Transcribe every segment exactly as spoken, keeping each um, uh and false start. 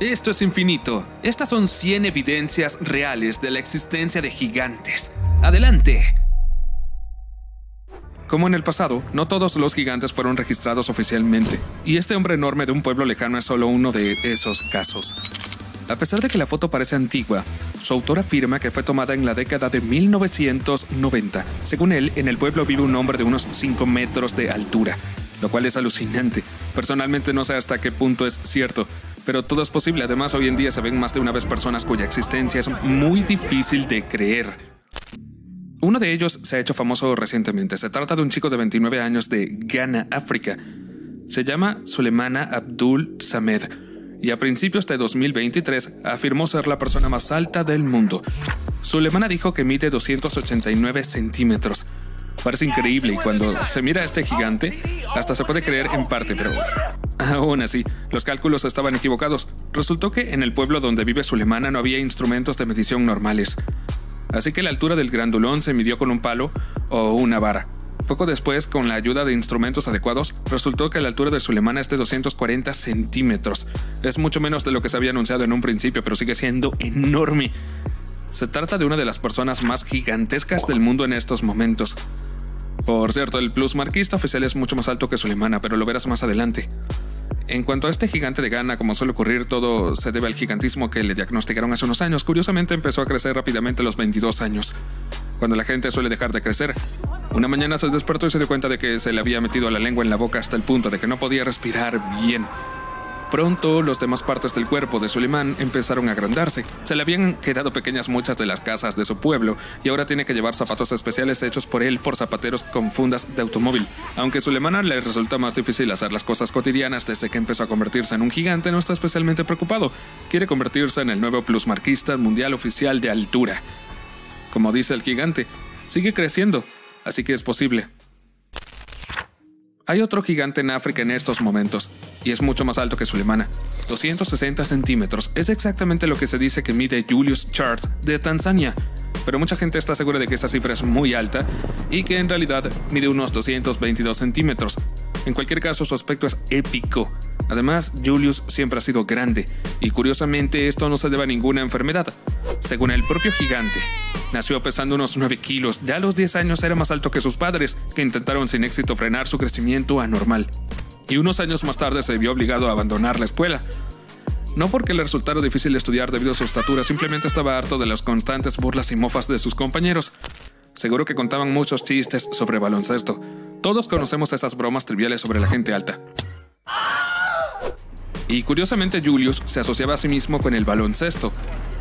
Esto es infinito. Estas son cien evidencias reales de la existencia de gigantes. ¡Adelante! Como en el pasado, no todos los gigantes fueron registrados oficialmente, y este hombre enorme de un pueblo lejano es solo uno de esos casos. A pesar de que la foto parece antigua, su autor afirma que fue tomada en la década de mil novecientos noventa. Según él, en el pueblo vive un hombre de unos cinco metros de altura, lo cual es alucinante. Personalmente no sé hasta qué punto es cierto, pero todo es posible. Además, hoy en día se ven más de una vez personas cuya existencia es muy difícil de creer. Uno de ellos se ha hecho famoso recientemente. Se trata de un chico de veintinueve años de Ghana, África. Se llama Sulemana Abdul Samed y a principios de dos mil veintitrés afirmó ser la persona más alta del mundo. Sulemana dijo que mide doscientos ochenta y nueve centímetros. Parece increíble y cuando se mira a este gigante, hasta se puede creer en parte, pero aún así, los cálculos estaban equivocados. Resultó que en el pueblo donde vive Sulemana no había instrumentos de medición normales. Así que la altura del grandulón se midió con un palo o una vara. Poco después, con la ayuda de instrumentos adecuados, resultó que la altura de Sulemana es de doscientos cuarenta centímetros. Es mucho menos de lo que se había anunciado en un principio, pero sigue siendo enorme. Se trata de una de las personas más gigantescas del mundo en estos momentos. Por cierto, el plusmarquista oficial es mucho más alto que Sulemana, pero lo verás más adelante. En cuanto a este gigante de Ghana, como suele ocurrir, todo se debe al gigantismo que le diagnosticaron hace unos años. Curiosamente, empezó a crecer rápidamente a los veintidós años, cuando la gente suele dejar de crecer. Una mañana se despertó y se dio cuenta de que se le había metido la lengua en la boca hasta el punto de que no podía respirar bien. Pronto, las demás partes del cuerpo de Sulemán empezaron a agrandarse. Se le habían quedado pequeñas muchas de las casas de su pueblo y ahora tiene que llevar zapatos especiales hechos por él por zapateros con fundas de automóvil. Aunque a Sulemana le resulta más difícil hacer las cosas cotidianas desde que empezó a convertirse en un gigante, no está especialmente preocupado. Quiere convertirse en el nuevo plusmarquista mundial oficial de altura. Como dice el gigante, sigue creciendo, así que es posible. Hay otro gigante en África en estos momentos, y es mucho más alto que Sulemana. doscientos sesenta centímetros es exactamente lo que se dice que mide Julius Charles de Tanzania, pero mucha gente está segura de que esta cifra es muy alta y que en realidad mide unos doscientos veintidós centímetros. En cualquier caso, su aspecto es épico. Además, Julius siempre ha sido grande, y curiosamente esto no se debe a ninguna enfermedad. Según el propio gigante, nació pesando unos nueve kilos. Ya a los diez años era más alto que sus padres, que intentaron sin éxito frenar su crecimiento anormal. Y unos años más tarde se vio obligado a abandonar la escuela. No porque le resultara difícil estudiar debido a su estatura, simplemente estaba harto de las constantes burlas y mofas de sus compañeros. Seguro que contaban muchos chistes sobre baloncesto. Todos conocemos esas bromas triviales sobre la gente alta. Y curiosamente Julius se asociaba a sí mismo con el baloncesto.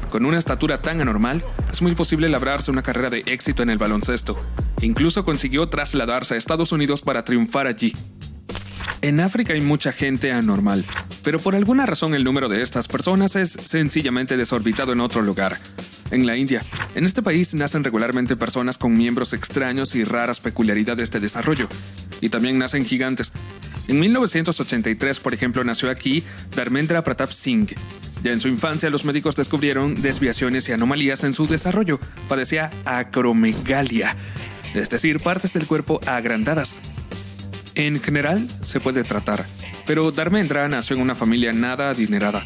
Con una estatura tan anormal, es muy posible labrarse una carrera de éxito en el baloncesto. Incluso consiguió trasladarse a Estados Unidos para triunfar allí. En África hay mucha gente anormal, pero por alguna razón el número de estas personas es sencillamente desorbitado en otro lugar. En la India, en este país nacen regularmente personas con miembros extraños y raras peculiaridades de desarrollo, y también nacen gigantes. En mil novecientos ochenta y tres, por ejemplo, nació aquí Dharmendra Pratap Singh. Ya en su infancia, los médicos descubrieron desviaciones y anomalías en su desarrollo. Padecía acromegalia, es decir, partes del cuerpo agrandadas. En general, se puede tratar, pero Dharmendra nació en una familia nada adinerada,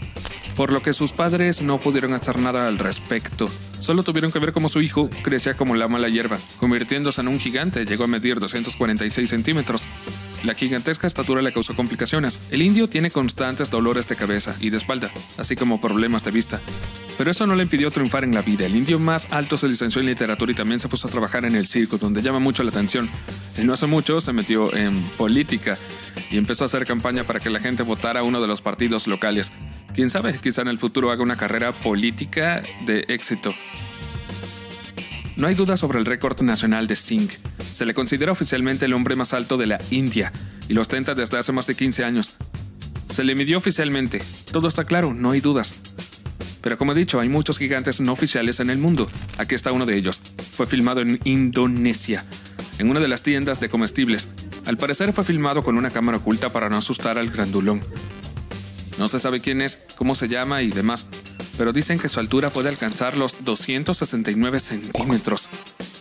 por lo que sus padres no pudieron hacer nada al respecto. Solo tuvieron que ver cómo su hijo crecía como la mala hierba, convirtiéndose en un gigante. Llegó a medir doscientos cuarenta y seis centímetros. La gigantesca estatura le causó complicaciones. El indio tiene constantes dolores de cabeza y de espalda, así como problemas de vista. Pero eso no le impidió triunfar en la vida. El indio más alto se licenció en literatura y también se puso a trabajar en el circo, donde llama mucho la atención. Y no hace mucho se metió en política y empezó a hacer campaña para que la gente votara a uno de los partidos locales. Quién sabe, quizá en el futuro haga una carrera política de éxito. No hay duda sobre el récord nacional de Singh. Se le considera oficialmente el hombre más alto de la India y lo ostenta desde hace más de quince años. Se le midió oficialmente. Todo está claro, no hay dudas. Pero como he dicho, hay muchos gigantes no oficiales en el mundo. Aquí está uno de ellos. Fue filmado en Indonesia, en una de las tiendas de comestibles. Al parecer fue filmado con una cámara oculta para no asustar al grandulón. No se sabe quién es, cómo se llama y demás, pero dicen que su altura puede alcanzar los doscientos sesenta y nueve centímetros.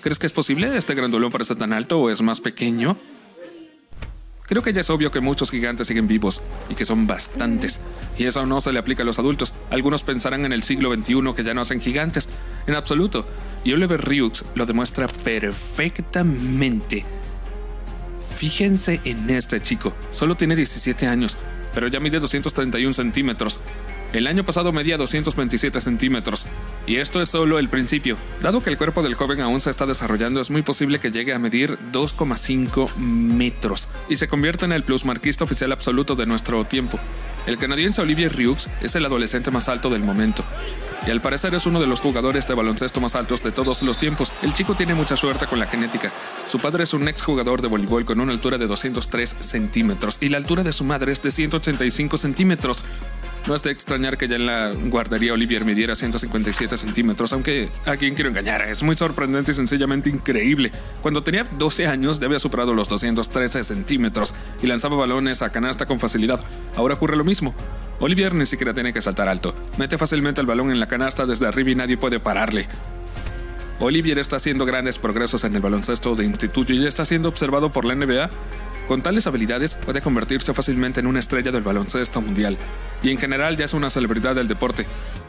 ¿Crees que es posible? ¿Este grandulón parece tan alto o es más pequeño? Creo que ya es obvio que muchos gigantes siguen vivos y que son bastantes. Y eso no se le aplica a los adultos. Algunos pensarán en el siglo veintiuno que ya no hacen gigantes. En absoluto. Y Olivier Rioux lo demuestra perfectamente. Fíjense en este chico. Solo tiene diecisiete años, pero ya mide doscientos treinta y un centímetros. El año pasado medía doscientos veintisiete centímetros. Y esto es solo el principio. Dado que el cuerpo del joven aún se está desarrollando, es muy posible que llegue a medir dos coma cinco metros y se convierta en el plusmarquista oficial absoluto de nuestro tiempo. El canadiense Olivier Rioux es el adolescente más alto del momento. Y al parecer es uno de los jugadores de baloncesto más altos de todos los tiempos. El chico tiene mucha suerte con la genética. Su padre es un exjugador de voleibol con una altura de doscientos tres centímetros y la altura de su madre es de ciento ochenta y cinco centímetros. No es de extrañar que ya en la guardería Olivier midiera ciento cincuenta y siete centímetros, aunque a quien quiero engañar, es muy sorprendente y sencillamente increíble. Cuando tenía doce años ya había superado los doscientos trece centímetros y lanzaba balones a canasta con facilidad. Ahora ocurre lo mismo. Olivier ni siquiera tiene que saltar alto. Mete fácilmente el balón en la canasta desde arriba y nadie puede pararle. Olivier está haciendo grandes progresos en el baloncesto de instituto y ya está siendo observado por la N B A. Con tales habilidades puede convertirse fácilmente en una estrella del baloncesto mundial y en general ya es una celebridad del deporte.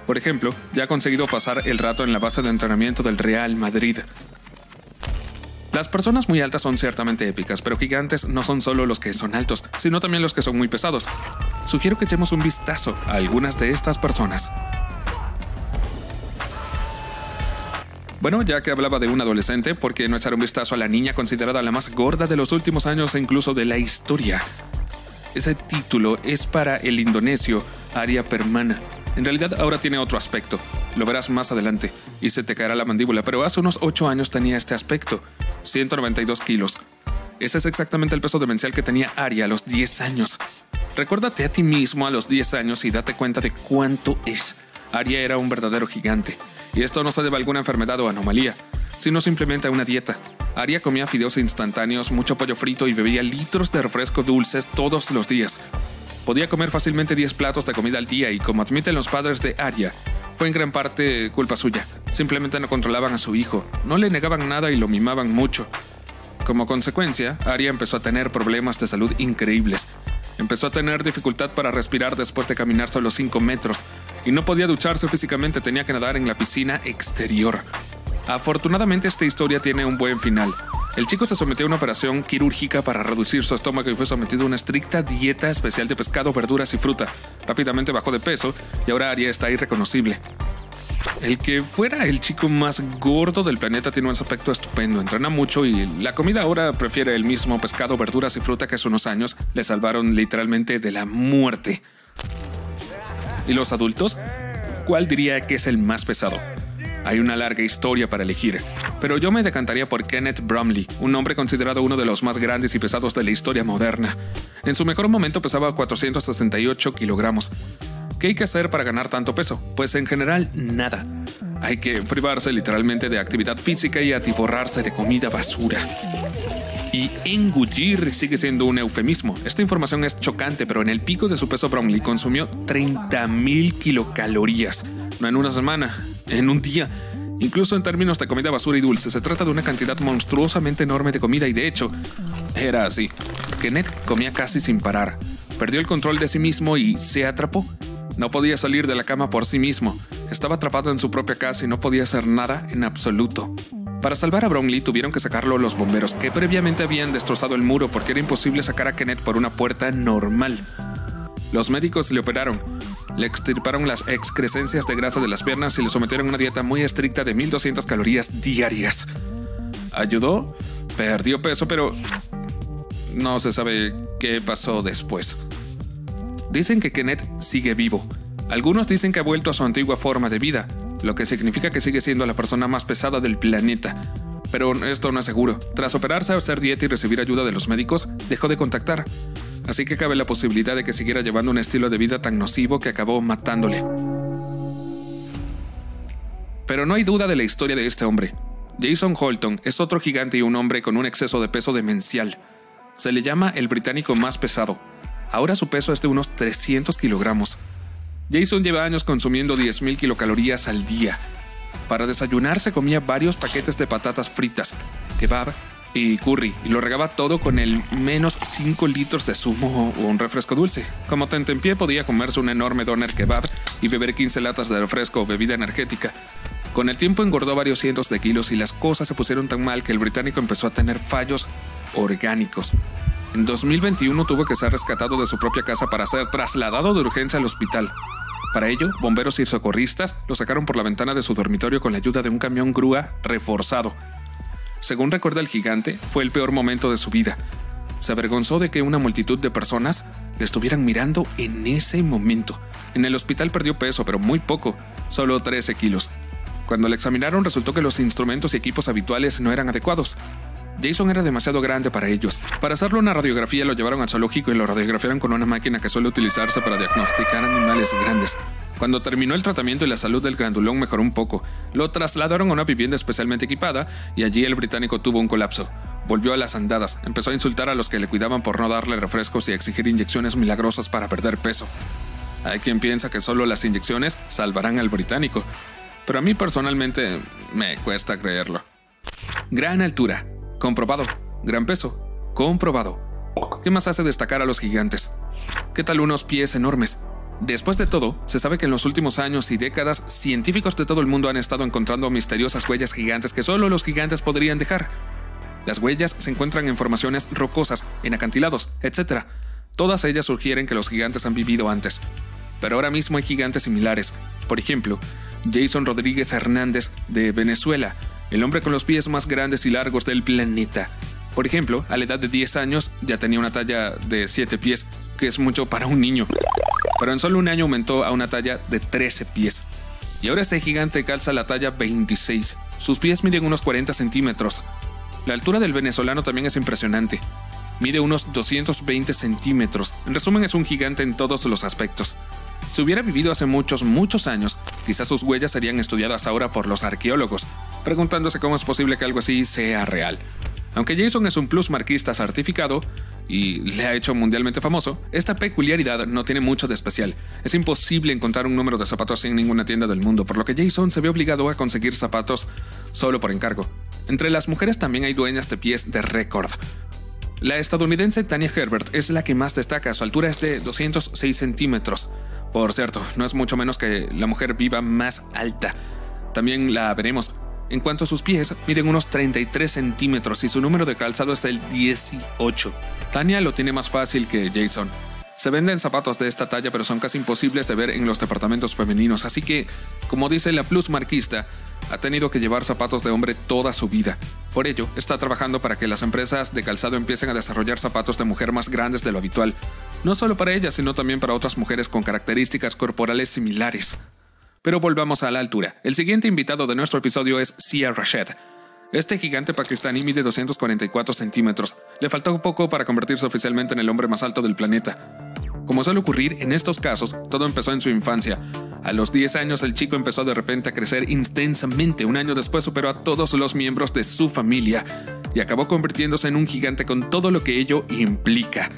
Por ejemplo, ya ha conseguido pasar el rato en la base de entrenamiento del Real Madrid. Las personas muy altas son ciertamente épicas, pero gigantes no son solo los que son altos, sino también los que son muy pesados. Sugiero que echemos un vistazo a algunas de estas personas. Bueno, ya que hablaba de un adolescente, ¿por qué no echar un vistazo a la niña considerada la más gorda de los últimos años e incluso de la historia? Ese título es para el indonesio Arya Permana. En realidad ahora tiene otro aspecto, lo verás más adelante y se te caerá la mandíbula, pero hace unos ocho años tenía este aspecto, ciento noventa y dos kilos. Ese es exactamente el peso demencial que tenía Arya a los diez años. Recuérdate a ti mismo a los diez años y date cuenta de cuánto es. Arya era un verdadero gigante. Y esto no se debe a alguna enfermedad o anomalía, sino simplemente a una dieta. Arya comía fideos instantáneos, mucho pollo frito y bebía litros de refresco dulces todos los días. Podía comer fácilmente diez platos de comida al día y, como admiten los padres de Arya, fue en gran parte culpa suya. Simplemente no controlaban a su hijo, no le negaban nada y lo mimaban mucho. Como consecuencia, Arya empezó a tener problemas de salud increíbles. Empezó a tener dificultad para respirar después de caminar solo cinco metros. Y no podía ducharse físicamente, tenía que nadar en la piscina exterior. Afortunadamente esta historia tiene un buen final. El chico se sometió a una operación quirúrgica para reducir su estómago y fue sometido a una estricta dieta especial de pescado, verduras y fruta. Rápidamente bajó de peso y ahora Arya está irreconocible. El que fuera el chico más gordo del planeta tiene un aspecto estupendo, entrena mucho y la comida ahora prefiere el mismo pescado, verduras y fruta que hace unos años le salvaron literalmente de la muerte. ¿Y los adultos? ¿Cuál diría que es el más pesado? Hay una larga historia para elegir, pero yo me decantaría por Kenneth Brumley, un hombre considerado uno de los más grandes y pesados de la historia moderna. En su mejor momento pesaba cuatrocientos sesenta y ocho kilogramos. ¿Qué hay que hacer para ganar tanto peso? Pues en general, nada. Hay que privarse literalmente de actividad física y atiborrarse de comida basura. Y engullir sigue siendo un eufemismo. Esta información es chocante, pero en el pico de su peso Brumley consumió treinta mil kilocalorías. No en una semana, en un día. Incluso en términos de comida basura y dulce, se trata de una cantidad monstruosamente enorme de comida y de hecho, era así. Kenneth comía casi sin parar. Perdió el control de sí mismo y se atrapó. No podía salir de la cama por sí mismo. Estaba atrapado en su propia casa y no podía hacer nada en absoluto. Para salvar a Brumley tuvieron que sacarlo los bomberos, que previamente habían destrozado el muro porque era imposible sacar a Kenneth por una puerta normal. Los médicos le operaron, le extirparon las excrescencias de grasa de las piernas y le sometieron a una dieta muy estricta de mil doscientas calorías diarias. Ayudó, perdió peso, pero no se sabe qué pasó después. Dicen que Kenneth sigue vivo. Algunos dicen que ha vuelto a su antigua forma de vida, lo que significa que sigue siendo la persona más pesada del planeta. Pero esto no es seguro. Tras operarse, hacer dieta y recibir ayuda de los médicos, dejó de contactar. Así que cabe la posibilidad de que siguiera llevando un estilo de vida tan nocivo que acabó matándole. Pero no hay duda de la historia de este hombre. Jason Holton es otro gigante y un hombre con un exceso de peso demencial. Se le llama el británico más pesado. Ahora su peso es de unos trescientos kilogramos. Jason lleva años consumiendo diez mil kilocalorías al día. Para desayunar se comía varios paquetes de patatas fritas, kebab, y curry, y lo regaba todo con el menos cinco litros de zumo o un refresco dulce. Como tentempié podía comerse un enorme doner kebab y beber quince latas de refresco o bebida energética. Con el tiempo engordó varios cientos de kilos y las cosas se pusieron tan mal que el británico empezó a tener fallos orgánicos. En dos mil veintiuno tuvo que ser rescatado de su propia casa para ser trasladado de urgencia al hospital. Para ello, bomberos y socorristas lo sacaron por la ventana de su dormitorio con la ayuda de un camión grúa reforzado. Según recuerda el gigante, fue el peor momento de su vida. Se avergonzó de que una multitud de personas le estuvieran mirando en ese momento. En el hospital perdió peso, pero muy poco, solo trece kilos. Cuando le examinaron resultó que los instrumentos y equipos habituales no eran adecuados. Jason era demasiado grande para ellos. Para hacerle una radiografía lo llevaron al zoológico y lo radiografiaron con una máquina que suele utilizarse para diagnosticar animales grandes. Cuando terminó el tratamiento y la salud del grandulón mejoró un poco, lo trasladaron a una vivienda especialmente equipada y allí el británico tuvo un colapso. Volvió a las andadas, empezó a insultar a los que le cuidaban por no darle refrescos y a exigir inyecciones milagrosas para perder peso. Hay quien piensa que solo las inyecciones salvarán al británico, pero a mí personalmente me cuesta creerlo. Gran altura. Comprobado. Gran peso. Comprobado. ¿Qué más hace destacar a los gigantes? ¿Qué tal unos pies enormes? Después de todo, se sabe que en los últimos años y décadas, científicos de todo el mundo han estado encontrando misteriosas huellas gigantes que solo los gigantes podrían dejar. Las huellas se encuentran en formaciones rocosas, en acantilados, etcétera. Todas ellas sugieren que los gigantes han vivido antes. Pero ahora mismo hay gigantes similares. Por ejemplo, Jason Rodríguez Hernández, de Venezuela, el hombre con los pies más grandes y largos del planeta. Por ejemplo, a la edad de diez años ya tenía una talla de siete pies, que es mucho para un niño. Pero en solo un año aumentó a una talla de trece pies. Y ahora este gigante calza la talla veintiséis. Sus pies miden unos cuarenta centímetros. La altura del venezolano también es impresionante. Mide unos doscientos veinte centímetros. En resumen, es un gigante en todos los aspectos. Si hubiera vivido hace muchos, muchos años, quizás sus huellas serían estudiadas ahora por los arqueólogos, preguntándose cómo es posible que algo así sea real. Aunque Jason es un plusmarquista certificado y le ha hecho mundialmente famoso, esta peculiaridad no tiene mucho de especial. Es imposible encontrar un número de zapatos en ninguna tienda del mundo, por lo que Jason se ve obligado a conseguir zapatos solo por encargo. Entre las mujeres también hay dueñas de pies de récord. La estadounidense Tania Herbert es la que más destaca, su altura es de doscientos seis centímetros. Por cierto, no es mucho menos que la mujer viva más alta. También la veremos. En cuanto a sus pies, miden unos treinta y tres centímetros y su número de calzado es el dieciocho. Tania lo tiene más fácil que Jason. Se venden zapatos de esta talla, pero son casi imposibles de ver en los departamentos femeninos. Así que, como dice la plusmarquista, ha tenido que llevar zapatos de hombre toda su vida. Por ello, está trabajando para que las empresas de calzado empiecen a desarrollar zapatos de mujer más grandes de lo habitual. No solo para ella, sino también para otras mujeres con características corporales similares. Pero volvamos a la altura. El siguiente invitado de nuestro episodio es Sia Rashid. Este gigante pakistaní mide doscientos cuarenta y cuatro centímetros. Le faltó poco para convertirse oficialmente en el hombre más alto del planeta. Como suele ocurrir en estos casos, todo empezó en su infancia. A los diez años el chico empezó de repente a crecer intensamente. Un año después superó a todos los miembros de su familia y acabó convirtiéndose en un gigante con todo lo que ello implica.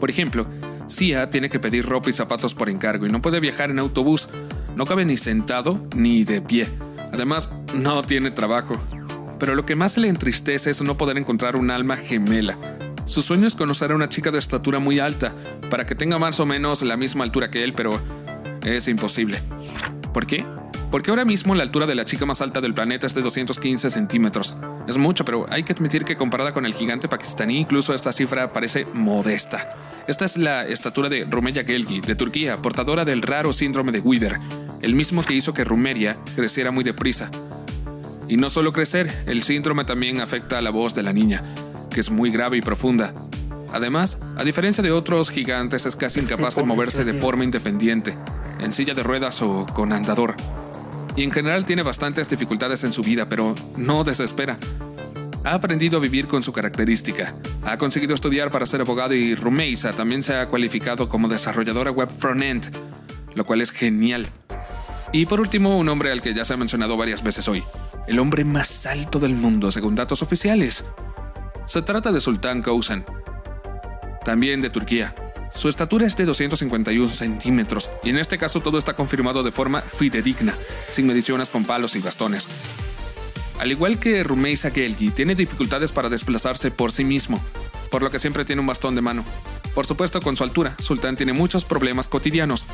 Por ejemplo, Sia tiene que pedir ropa y zapatos por encargo y no puede viajar en autobús. No cabe ni sentado ni de pie. Además, no tiene trabajo. Pero lo que más le entristece es no poder encontrar un alma gemela. Su sueño es conocer a una chica de estatura muy alta, para que tenga más o menos la misma altura que él, pero es imposible. ¿Por qué? Porque ahora mismo la altura de la chica más alta del planeta es de doscientos quince centímetros. Es mucho, pero hay que admitir que comparada con el gigante pakistaní, incluso esta cifra parece modesta. Esta es la estatura de Rumeysa Gelgi, de Turquía, portadora del raro síndrome de Weaver, el mismo que hizo que Rumeria creciera muy deprisa. Y no solo crecer, el síndrome también afecta a la voz de la niña, que es muy grave y profunda. Además, a diferencia de otros gigantes, es casi incapaz de moverse de forma independiente, en silla de ruedas o con andador. Y en general tiene bastantes dificultades en su vida, pero no desespera. Ha aprendido a vivir con su característica. Ha conseguido estudiar para ser abogado y Rumeysa también se ha cualificado como desarrolladora web front-end, lo cual es genial. Y por último, un hombre al que ya se ha mencionado varias veces hoy. El hombre más alto del mundo, según datos oficiales. Se trata de Sultan Kösen, también de Turquía. Su estatura es de doscientos cincuenta y uno centímetros, y en este caso todo está confirmado de forma fidedigna, sin mediciones con palos y bastones. al igual que Rumeysa Gelgi, tiene dificultades para desplazarse por sí mismo, por lo que siempre tiene un bastón de mano. Por supuesto, con su altura, Sultan tiene muchos problemas cotidianos.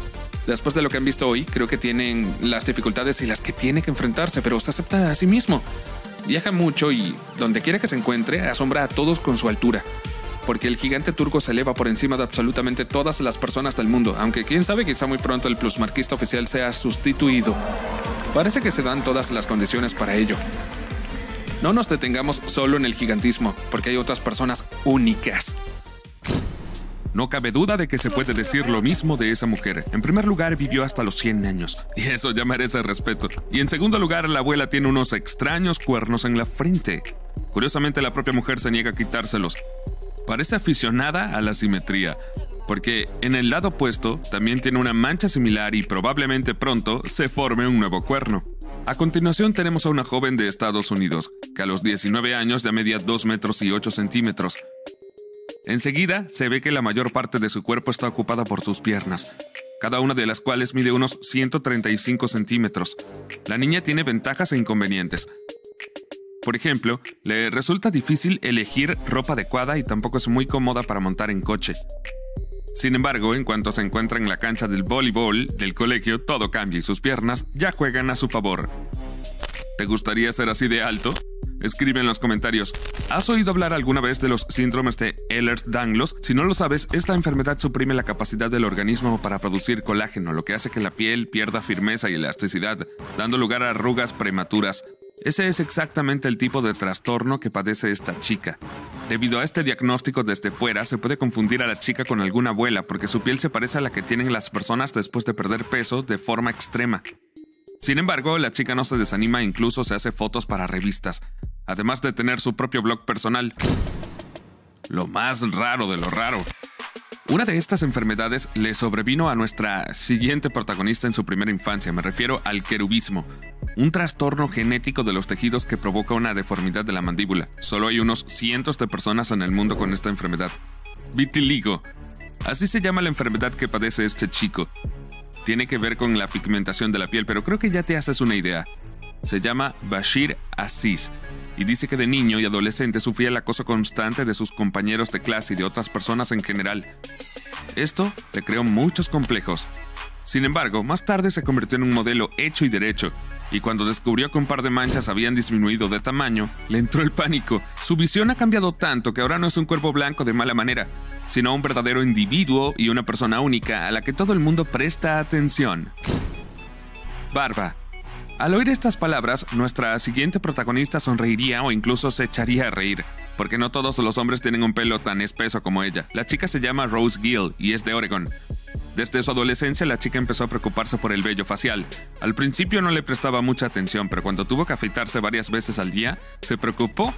Después de lo que han visto hoy, creo que tienen las dificultades y las que tiene que enfrentarse, pero se acepta a sí mismo. Viaja mucho y, donde quiera que se encuentre, asombra a todos con su altura, porque el gigante turco se eleva por encima de absolutamente todas las personas del mundo, aunque quién sabe, quizá muy pronto el plusmarquista oficial sea sustituido. Parece que se dan todas las condiciones para ello. No nos detengamos solo en el gigantismo, porque hay otras personas únicas. No cabe duda de que se puede decir lo mismo de esa mujer. En primer lugar, vivió hasta los cien años, y eso ya merece respeto. Y en segundo lugar, la abuela tiene unos extraños cuernos en la frente. Curiosamente, la propia mujer se niega a quitárselos. Parece aficionada a la simetría, porque en el lado opuesto también tiene una mancha similar y probablemente pronto se forme un nuevo cuerno. A continuación tenemos a una joven de Estados Unidos, que a los diecinueve años ya medía dos metros y ocho centímetros. Enseguida se ve que la mayor parte de su cuerpo está ocupada por sus piernas, cada una de las cuales mide unos ciento treinta y cinco centímetros. La niña tiene ventajas e inconvenientes. Por ejemplo, le resulta difícil elegir ropa adecuada y tampoco es muy cómoda para montar en coche. Sin embargo, en cuanto se encuentra en la cancha del voleibol del colegio, todo cambia y sus piernas ya juegan a su favor. ¿Te gustaría ser así de alto? Escribe en los comentarios. ¿Has oído hablar alguna vez de los síndromes de Ehlers-Danlos? Si no lo sabes, esta enfermedad suprime la capacidad del organismo para producir colágeno, lo que hace que la piel pierda firmeza y elasticidad, dando lugar a arrugas prematuras. Ese es exactamente el tipo de trastorno que padece esta chica. Debido a este diagnóstico desde fuera, se puede confundir a la chica con alguna abuela, porque su piel se parece a la que tienen las personas después de perder peso de forma extrema. Sin embargo, la chica no se desanima e incluso se hace fotos para revistas, además de tener su propio blog personal. Lo más raro de lo raro. Una de estas enfermedades le sobrevino a nuestra siguiente protagonista en su primera infancia, me refiero al querubismo, un trastorno genético de los tejidos que provoca una deformidad de la mandíbula. Solo hay unos cientos de personas en el mundo con esta enfermedad. Vitiligo. Así se llama la enfermedad que padece este chico. Tiene que ver con la pigmentación de la piel, pero creo que ya te haces una idea. Se llama Bashir Aziz y dice que de niño y adolescente sufría el acoso constante de sus compañeros de clase y de otras personas en general. Esto le creó muchos complejos. Sin embargo, más tarde se convirtió en un modelo hecho y derecho, y cuando descubrió que un par de manchas habían disminuido de tamaño, le entró el pánico. Su visión ha cambiado tanto que ahora no es un cuerpo blanco de mala manera, sino un verdadero individuo y una persona única a la que todo el mundo presta atención. Barba. Al oír estas palabras, nuestra siguiente protagonista sonreiría o incluso se echaría a reír, porque no todos los hombres tienen un pelo tan espeso como ella. La chica se llama Rose Gill y es de Oregon. Desde su adolescencia, la chica empezó a preocuparse por el vello facial. Al principio no le prestaba mucha atención, pero cuando tuvo que afeitarse varias veces al día, se preocupó.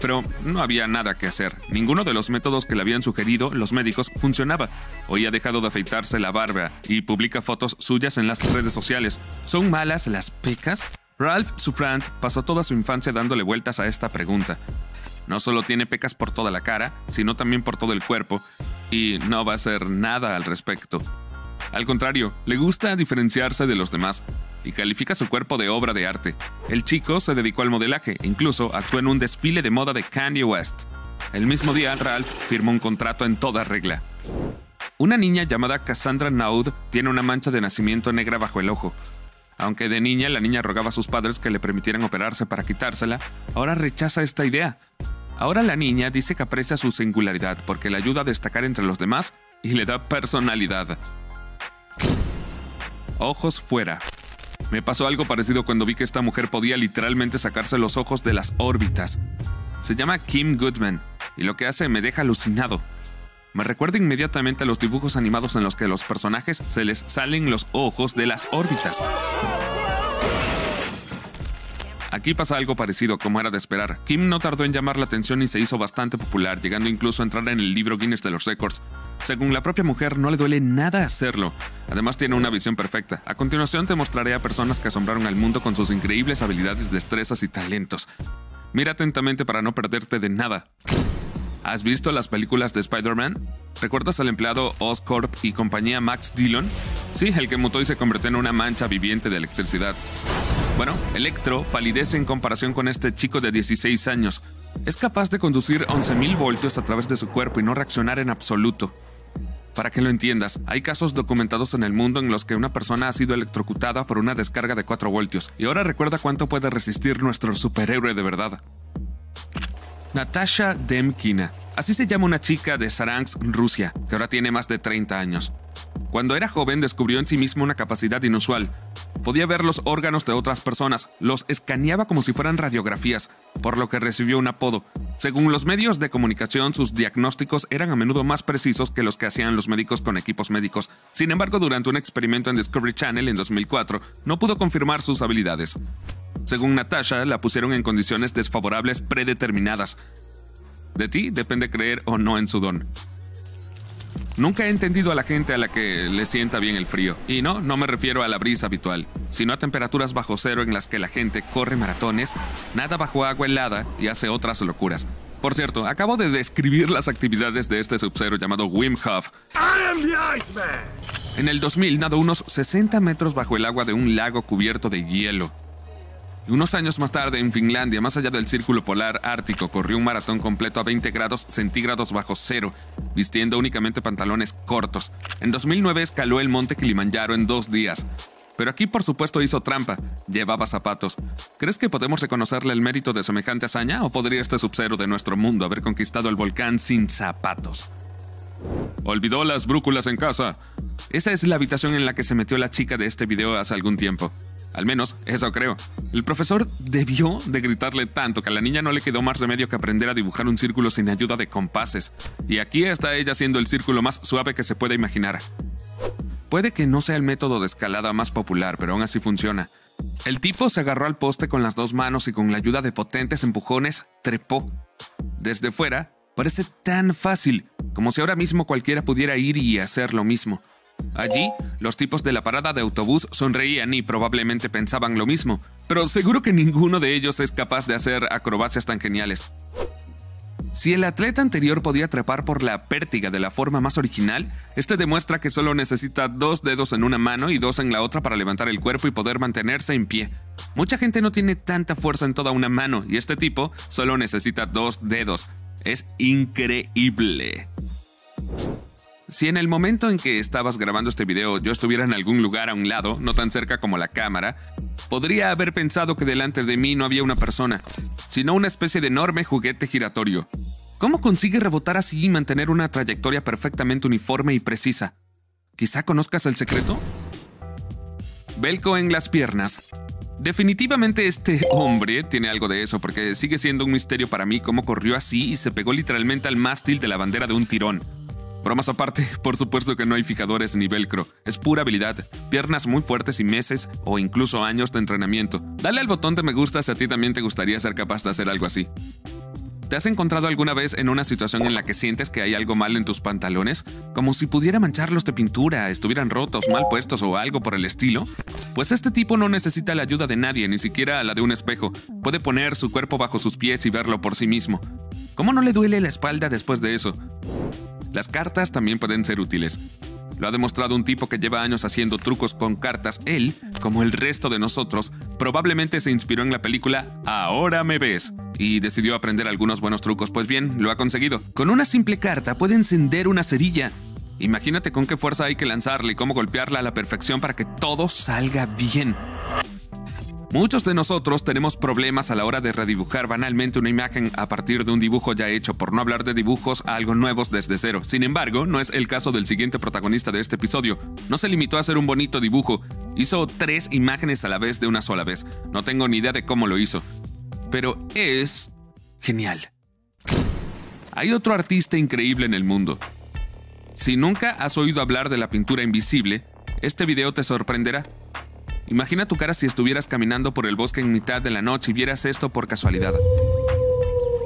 Pero no había nada que hacer. Ninguno de los métodos que le habían sugerido los médicos funcionaba. Hoy ha dejado de afeitarse la barba y publica fotos suyas en las redes sociales. ¿Son malas las pecas? Ralph Suffrant pasó toda su infancia dándole vueltas a esta pregunta. No solo tiene pecas por toda la cara, sino también por todo el cuerpo, y no va a hacer nada al respecto. Al contrario, le gusta diferenciarse de los demás y califica su cuerpo de obra de arte. El chico se dedicó al modelaje, incluso actuó en un desfile de moda de Kanye West. El mismo día, Ralph firmó un contrato en toda regla. Una niña llamada Cassandra Naud tiene una mancha de nacimiento negra bajo el ojo. Aunque de niña la niña rogaba a sus padres que le permitieran operarse para quitársela, ahora rechaza esta idea. Ahora la niña dice que aprecia su singularidad porque le ayuda a destacar entre los demás y le da personalidad. Ojos fuera. Me pasó algo parecido cuando vi que esta mujer podía literalmente sacarse los ojos de las órbitas. Se llama Kim Goodman y lo que hace me deja alucinado. Me recuerda inmediatamente a los dibujos animados en los que a los personajes se les salen los ojos de las órbitas. Aquí pasa algo parecido, como era de esperar. Kim no tardó en llamar la atención y se hizo bastante popular, llegando incluso a entrar en el libro Guinness de los récords. Según la propia mujer, no le duele nada hacerlo. Además, tiene una visión perfecta. A continuación, te mostraré a personas que asombraron al mundo con sus increíbles habilidades, destrezas y talentos. Mira atentamente para no perderte de nada. ¿Has visto las películas de Spider-Man? ¿Recuerdas al empleado Oscorp y compañía Max Dillon? Sí, el que mutó y se convirtió en una mancha viviente de electricidad. Bueno, Electro palidece en comparación con este chico de dieciséis años. Es capaz de conducir once mil voltios a través de su cuerpo y no reaccionar en absoluto. Para que lo entiendas, hay casos documentados en el mundo en los que una persona ha sido electrocutada por una descarga de cuatro voltios, y ahora recuerda cuánto puede resistir nuestro superhéroe de verdad. Natasha Demkina. Así se llama una chica de Saransk, Rusia, que ahora tiene más de treinta años. Cuando era joven descubrió en sí misma una capacidad inusual. Podía ver los órganos de otras personas, los escaneaba como si fueran radiografías, por lo que recibió un apodo. Según los medios de comunicación, sus diagnósticos eran a menudo más precisos que los que hacían los médicos con equipos médicos. Sin embargo, durante un experimento en Discovery Channel en dos mil cuatro, no pudo confirmar sus habilidades. Según Natasha, la pusieron en condiciones desfavorables predeterminadas. De ti depende creer o no en su don. Nunca he entendido a la gente a la que le sienta bien el frío. Y no, no me refiero a la brisa habitual, sino a temperaturas bajo cero en las que la gente corre maratones, nada bajo agua helada y hace otras locuras. Por cierto, acabo de describir las actividades de este subcero llamado Wim Hof. En el dos mil nadó unos sesenta metros bajo el agua de un lago cubierto de hielo. Y unos años más tarde, en Finlandia, más allá del círculo polar ártico, corrió un maratón completo a veinte grados centígrados bajo cero, vistiendo únicamente pantalones cortos. En dos mil nueve escaló el monte Kilimanjaro en dos días. Pero aquí, por supuesto, hizo trampa. Llevaba zapatos. ¿Crees que podemos reconocerle el mérito de semejante hazaña? ¿O podría este subcero de nuestro mundo haber conquistado el volcán sin zapatos? Olvidó las brújulas en casa. Esa es la habitación en la que se metió la chica de este video hace algún tiempo. Al menos, eso creo. El profesor debió de gritarle tanto que a la niña no le quedó más remedio que aprender a dibujar un círculo sin ayuda de compases. Y aquí está ella haciendo el círculo más suave que se pueda imaginar. Puede que no sea el método de escalada más popular, pero aún así funciona. El tipo se agarró al poste con las dos manos y con la ayuda de potentes empujones, trepó. Desde fuera, parece tan fácil, como si ahora mismo cualquiera pudiera ir y hacer lo mismo. Allí, los tipos de la parada de autobús sonreían y probablemente pensaban lo mismo, pero seguro que ninguno de ellos es capaz de hacer acrobacias tan geniales. Si el atleta anterior podía trepar por la pértiga de la forma más original, este demuestra que solo necesita dos dedos en una mano y dos en la otra para levantar el cuerpo y poder mantenerse en pie. Mucha gente no tiene tanta fuerza en toda una mano y este tipo solo necesita dos dedos. Es increíble. Si en el momento en que estabas grabando este video yo estuviera en algún lugar a un lado, no tan cerca como la cámara, podría haber pensado que delante de mí no había una persona, sino una especie de enorme juguete giratorio. ¿Cómo consigue rebotar así y mantener una trayectoria perfectamente uniforme y precisa? ¿Quizá conozcas el secreto? Velcro en las piernas. Definitivamente este hombre tiene algo de eso, porque sigue siendo un misterio para mí cómo corrió así y se pegó literalmente al mástil de la bandera de un tirón. Bromas aparte, por supuesto que no hay fijadores ni velcro, es pura habilidad, piernas muy fuertes y meses o incluso años de entrenamiento. Dale al botón de me gusta si a ti también te gustaría ser capaz de hacer algo así. ¿Te has encontrado alguna vez en una situación en la que sientes que hay algo mal en tus pantalones? Como si pudiera mancharlos de pintura, estuvieran rotos, mal puestos o algo por el estilo. Pues este tipo no necesita la ayuda de nadie, ni siquiera la de un espejo. Puede poner su cuerpo bajo sus pies y verlo por sí mismo. ¿Cómo no le duele la espalda después de eso? Las cartas también pueden ser útiles. Lo ha demostrado un tipo que lleva años haciendo trucos con cartas. Él, como el resto de nosotros, probablemente se inspiró en la película Ahora me ves y decidió aprender algunos buenos trucos. Pues bien, lo ha conseguido. Con una simple carta puede encender una cerilla. Imagínate con qué fuerza hay que lanzarla y cómo golpearla a la perfección para que todo salga bien. Muchos de nosotros tenemos problemas a la hora de redibujar banalmente una imagen a partir de un dibujo ya hecho, por no hablar de dibujos a algo nuevos desde cero. Sin embargo, no es el caso del siguiente protagonista de este episodio. No se limitó a hacer un bonito dibujo, hizo tres imágenes a la vez de una sola vez. No tengo ni idea de cómo lo hizo, pero es genial. Hay otro artista increíble en el mundo. Si nunca has oído hablar de la pintura invisible, este video te sorprenderá. Imagina tu cara si estuvieras caminando por el bosque en mitad de la noche y vieras esto por casualidad.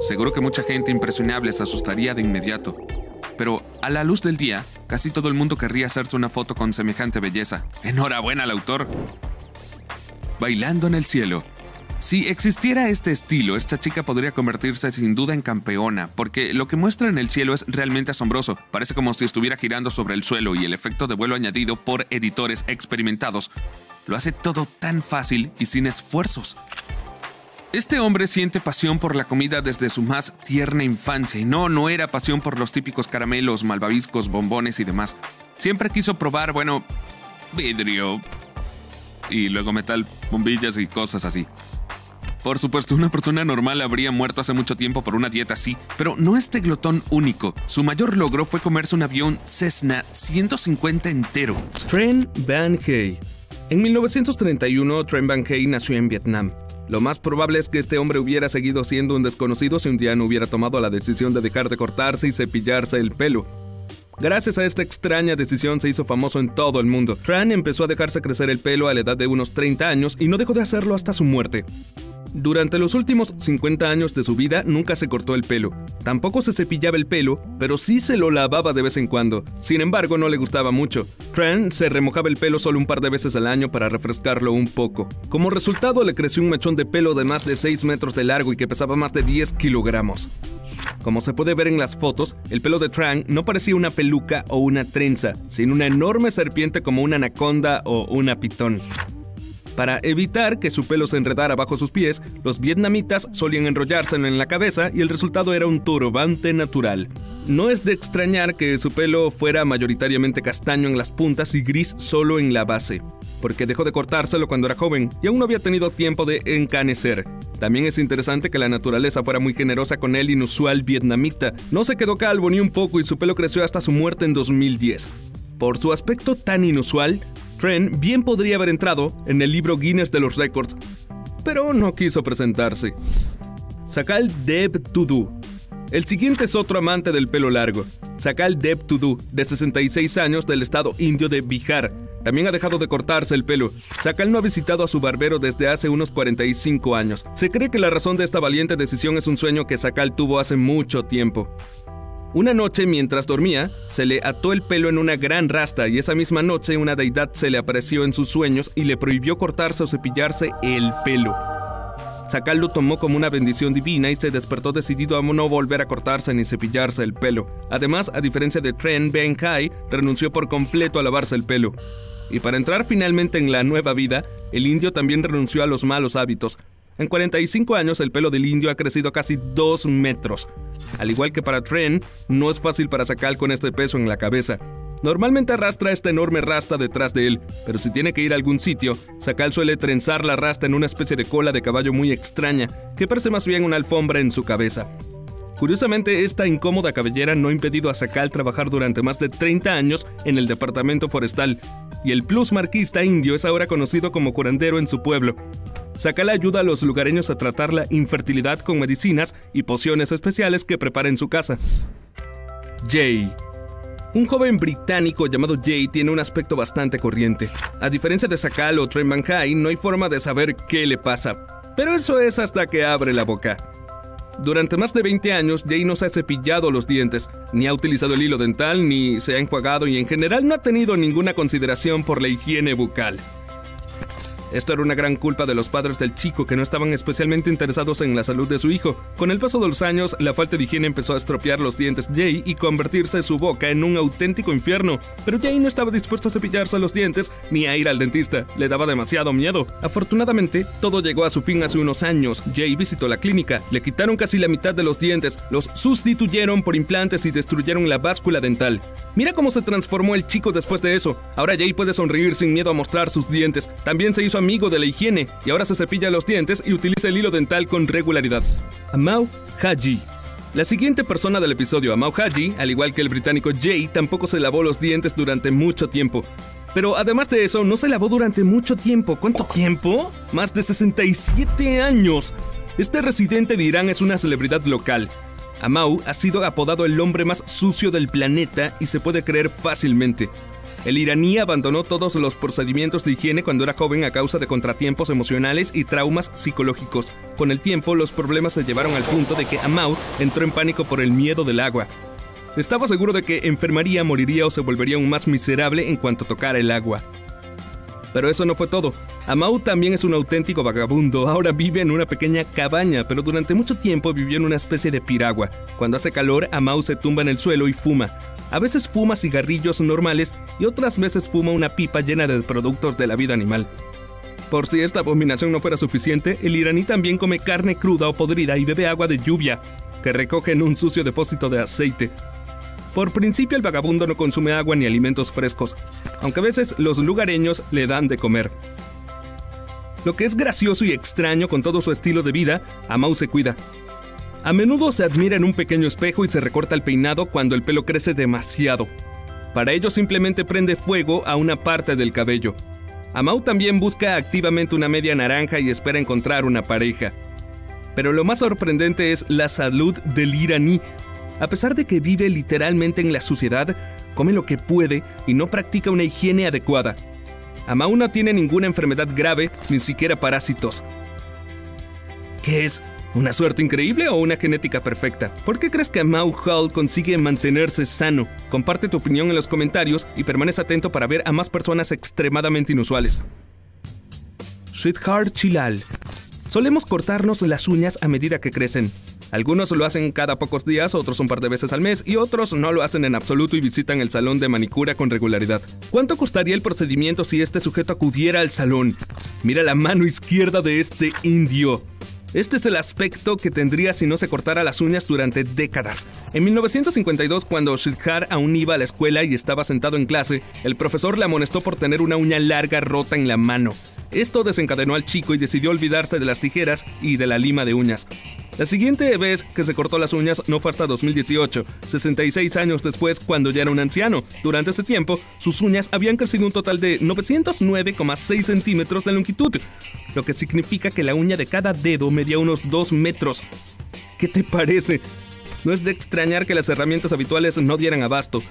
Seguro que mucha gente impresionable se asustaría de inmediato. Pero a la luz del día, casi todo el mundo querría hacerse una foto con semejante belleza. ¡Enhorabuena al autor! Bailando en el cielo. Si existiera este estilo, esta chica podría convertirse sin duda en campeona, porque lo que muestra en el cielo es realmente asombroso. Parece como si estuviera girando sobre el suelo y el efecto de vuelo añadido por editores experimentados. Lo hace todo tan fácil y sin esfuerzos. Este hombre siente pasión por la comida desde su más tierna infancia. Y no, no era pasión por los típicos caramelos, malvaviscos, bombones y demás. Siempre quiso probar, bueno, vidrio y luego metal, bombillas y cosas así. Por supuesto, una persona normal habría muerto hace mucho tiempo por una dieta así, pero no este glotón único. Su mayor logro fue comerse un avión Cessna ciento cincuenta entero. Trinh Van Hei. En mil novecientos treinta y uno, Trinh Van Hei nació en Vietnam. Lo más probable es que este hombre hubiera seguido siendo un desconocido si un día no hubiera tomado la decisión de dejar de cortarse y cepillarse el pelo. Gracias a esta extraña decisión se hizo famoso en todo el mundo. Trinh empezó a dejarse crecer el pelo a la edad de unos treinta años y no dejó de hacerlo hasta su muerte. Durante los últimos cincuenta años de su vida nunca se cortó el pelo. Tampoco se cepillaba el pelo, pero sí se lo lavaba de vez en cuando. Sin embargo, no le gustaba mucho. Trinh se remojaba el pelo solo un par de veces al año para refrescarlo un poco. Como resultado, le creció un mechón de pelo de más de seis metros de largo y que pesaba más de diez kilogramos. Como se puede ver en las fotos, el pelo de Trinh no parecía una peluca o una trenza, sino una enorme serpiente como una anaconda o una pitón. Para evitar que su pelo se enredara bajo sus pies, los vietnamitas solían enrollárselo en la cabeza y el resultado era un turbante natural. No es de extrañar que su pelo fuera mayoritariamente castaño en las puntas y gris solo en la base, porque dejó de cortárselo cuando era joven y aún no había tenido tiempo de encanecer. También es interesante que la naturaleza fuera muy generosa con el inusual vietnamita. No se quedó calvo ni un poco y su pelo creció hasta su muerte en dos mil diez. Por su aspecto tan inusual, Trinh bien podría haber entrado en el libro Guinness de los récords, pero no quiso presentarse. Sakal Dev Tudu. El siguiente es otro amante del pelo largo. Sakal Dev Tudu, de sesenta y seis años, del estado indio de Bihar. También ha dejado de cortarse el pelo. Sakal no ha visitado a su barbero desde hace unos cuarenta y cinco años. Se cree que la razón de esta valiente decisión es un sueño que Sakal tuvo hace mucho tiempo. Una noche, mientras dormía, se le ató el pelo en una gran rasta y esa misma noche una deidad se le apareció en sus sueños y le prohibió cortarse o cepillarse el pelo. Sakal lo tomó como una bendición divina y se despertó decidido a no volver a cortarse ni cepillarse el pelo. Además, a diferencia de Trinh Van Hei, renunció por completo a lavarse el pelo. Y para entrar finalmente en la nueva vida, el indio también renunció a los malos hábitos. En cuarenta y cinco años, el pelo del indio ha crecido casi dos metros. Al igual que para Trinh, no es fácil para Sakal con este peso en la cabeza. Normalmente arrastra esta enorme rasta detrás de él, pero si tiene que ir a algún sitio, Sakal suele trenzar la rasta en una especie de cola de caballo muy extraña, que parece más bien una alfombra en su cabeza. Curiosamente, esta incómoda cabellera no ha impedido a Sakal trabajar durante más de treinta años en el departamento forestal, y el plusmarquista indio es ahora conocido como curandero en su pueblo. Sakal ayuda a los lugareños a tratar la infertilidad con medicinas y pociones especiales que prepara en su casa. Jay. Un joven británico llamado Jay tiene un aspecto bastante corriente. A diferencia de Sakal o Trinh Van Hei, no hay forma de saber qué le pasa. Pero eso es hasta que abre la boca. Durante más de veinte años, Jay no se ha cepillado los dientes, ni ha utilizado el hilo dental, ni se ha enjuagado y en general no ha tenido ninguna consideración por la higiene bucal. Esto era una gran culpa de los padres del chico que no estaban especialmente interesados en la salud de su hijo. Con el paso de los años, la falta de higiene empezó a estropear los dientes de Jay y convertirse su boca en un auténtico infierno. Pero Jay no estaba dispuesto a cepillarse los dientes ni a ir al dentista. Le daba demasiado miedo. Afortunadamente, todo llegó a su fin hace unos años. Jay visitó la clínica. Le quitaron casi la mitad de los dientes, los sustituyeron por implantes y destruyeron la báscula dental. Mira cómo se transformó el chico después de eso. Ahora Jay puede sonreír sin miedo a mostrar sus dientes. También se hizo amigo de la higiene y ahora se cepilla los dientes y utiliza el hilo dental con regularidad. Amou Haji. La siguiente persona del episodio, Amou Haji, al igual que el británico Jay, tampoco se lavó los dientes durante mucho tiempo. Pero además de eso, no se lavó durante mucho tiempo. ¿Cuánto tiempo? Más de sesenta y siete años. Este residente de Irán es una celebridad local. Amou ha sido apodado el hombre más sucio del planeta y se puede creer fácilmente. El iraní abandonó todos los procedimientos de higiene cuando era joven a causa de contratiempos emocionales y traumas psicológicos. Con el tiempo, los problemas se llevaron al punto de que Amou entró en pánico por el miedo del agua. Estaba seguro de que enfermaría, moriría o se volvería aún más miserable en cuanto tocara el agua. Pero eso no fue todo. Amou también es un auténtico vagabundo. Ahora vive en una pequeña cabaña, pero durante mucho tiempo vivió en una especie de piragua. Cuando hace calor, Amou se tumba en el suelo y fuma. A veces fuma cigarrillos normales y otras veces fuma una pipa llena de productos de la vida animal. Por si esta abominación no fuera suficiente, el iraní también come carne cruda o podrida y bebe agua de lluvia, que recoge en un sucio depósito de aceite. Por principio, el vagabundo no consume agua ni alimentos frescos, aunque a veces los lugareños le dan de comer. Lo que es gracioso y extraño con todo su estilo de vida, Amou se cuida. A menudo se admira en un pequeño espejo y se recorta el peinado cuando el pelo crece demasiado. Para ello simplemente prende fuego a una parte del cabello. Amou también busca activamente una media naranja y espera encontrar una pareja. Pero lo más sorprendente es la salud del iraní. A pesar de que vive literalmente en la suciedad, come lo que puede y no practica una higiene adecuada. Amou no tiene ninguna enfermedad grave, ni siquiera parásitos. ¿Qué es? ¿Una suerte increíble o una genética perfecta? ¿Por qué crees que Amou Hall consigue mantenerse sano? Comparte tu opinión en los comentarios y permanece atento para ver a más personas extremadamente inusuales. Shridhar Chillal. Solemos cortarnos las uñas a medida que crecen. Algunos lo hacen cada pocos días, otros un par de veces al mes y otros no lo hacen en absoluto y visitan el salón de manicura con regularidad. ¿Cuánto costaría el procedimiento si este sujeto acudiera al salón? Mira la mano izquierda de este indio. Este es el aspecto que tendría si no se cortara las uñas durante décadas. En mil novecientos cincuenta y dos, cuando Shridhar aún iba a la escuela y estaba sentado en clase, el profesor le amonestó por tener una uña larga rota en la mano. Esto desencadenó al chico y decidió olvidarse de las tijeras y de la lima de uñas. La siguiente vez que se cortó las uñas no fue hasta dos mil dieciocho, sesenta y seis años después, cuando ya era un anciano. Durante ese tiempo, sus uñas habían crecido un total de novecientos nueve coma seis centímetros de longitud, lo que significa que la uña de cada dedo medía unos dos metros. ¿Qué te parece? No es de extrañar que las herramientas habituales no dieran abasto.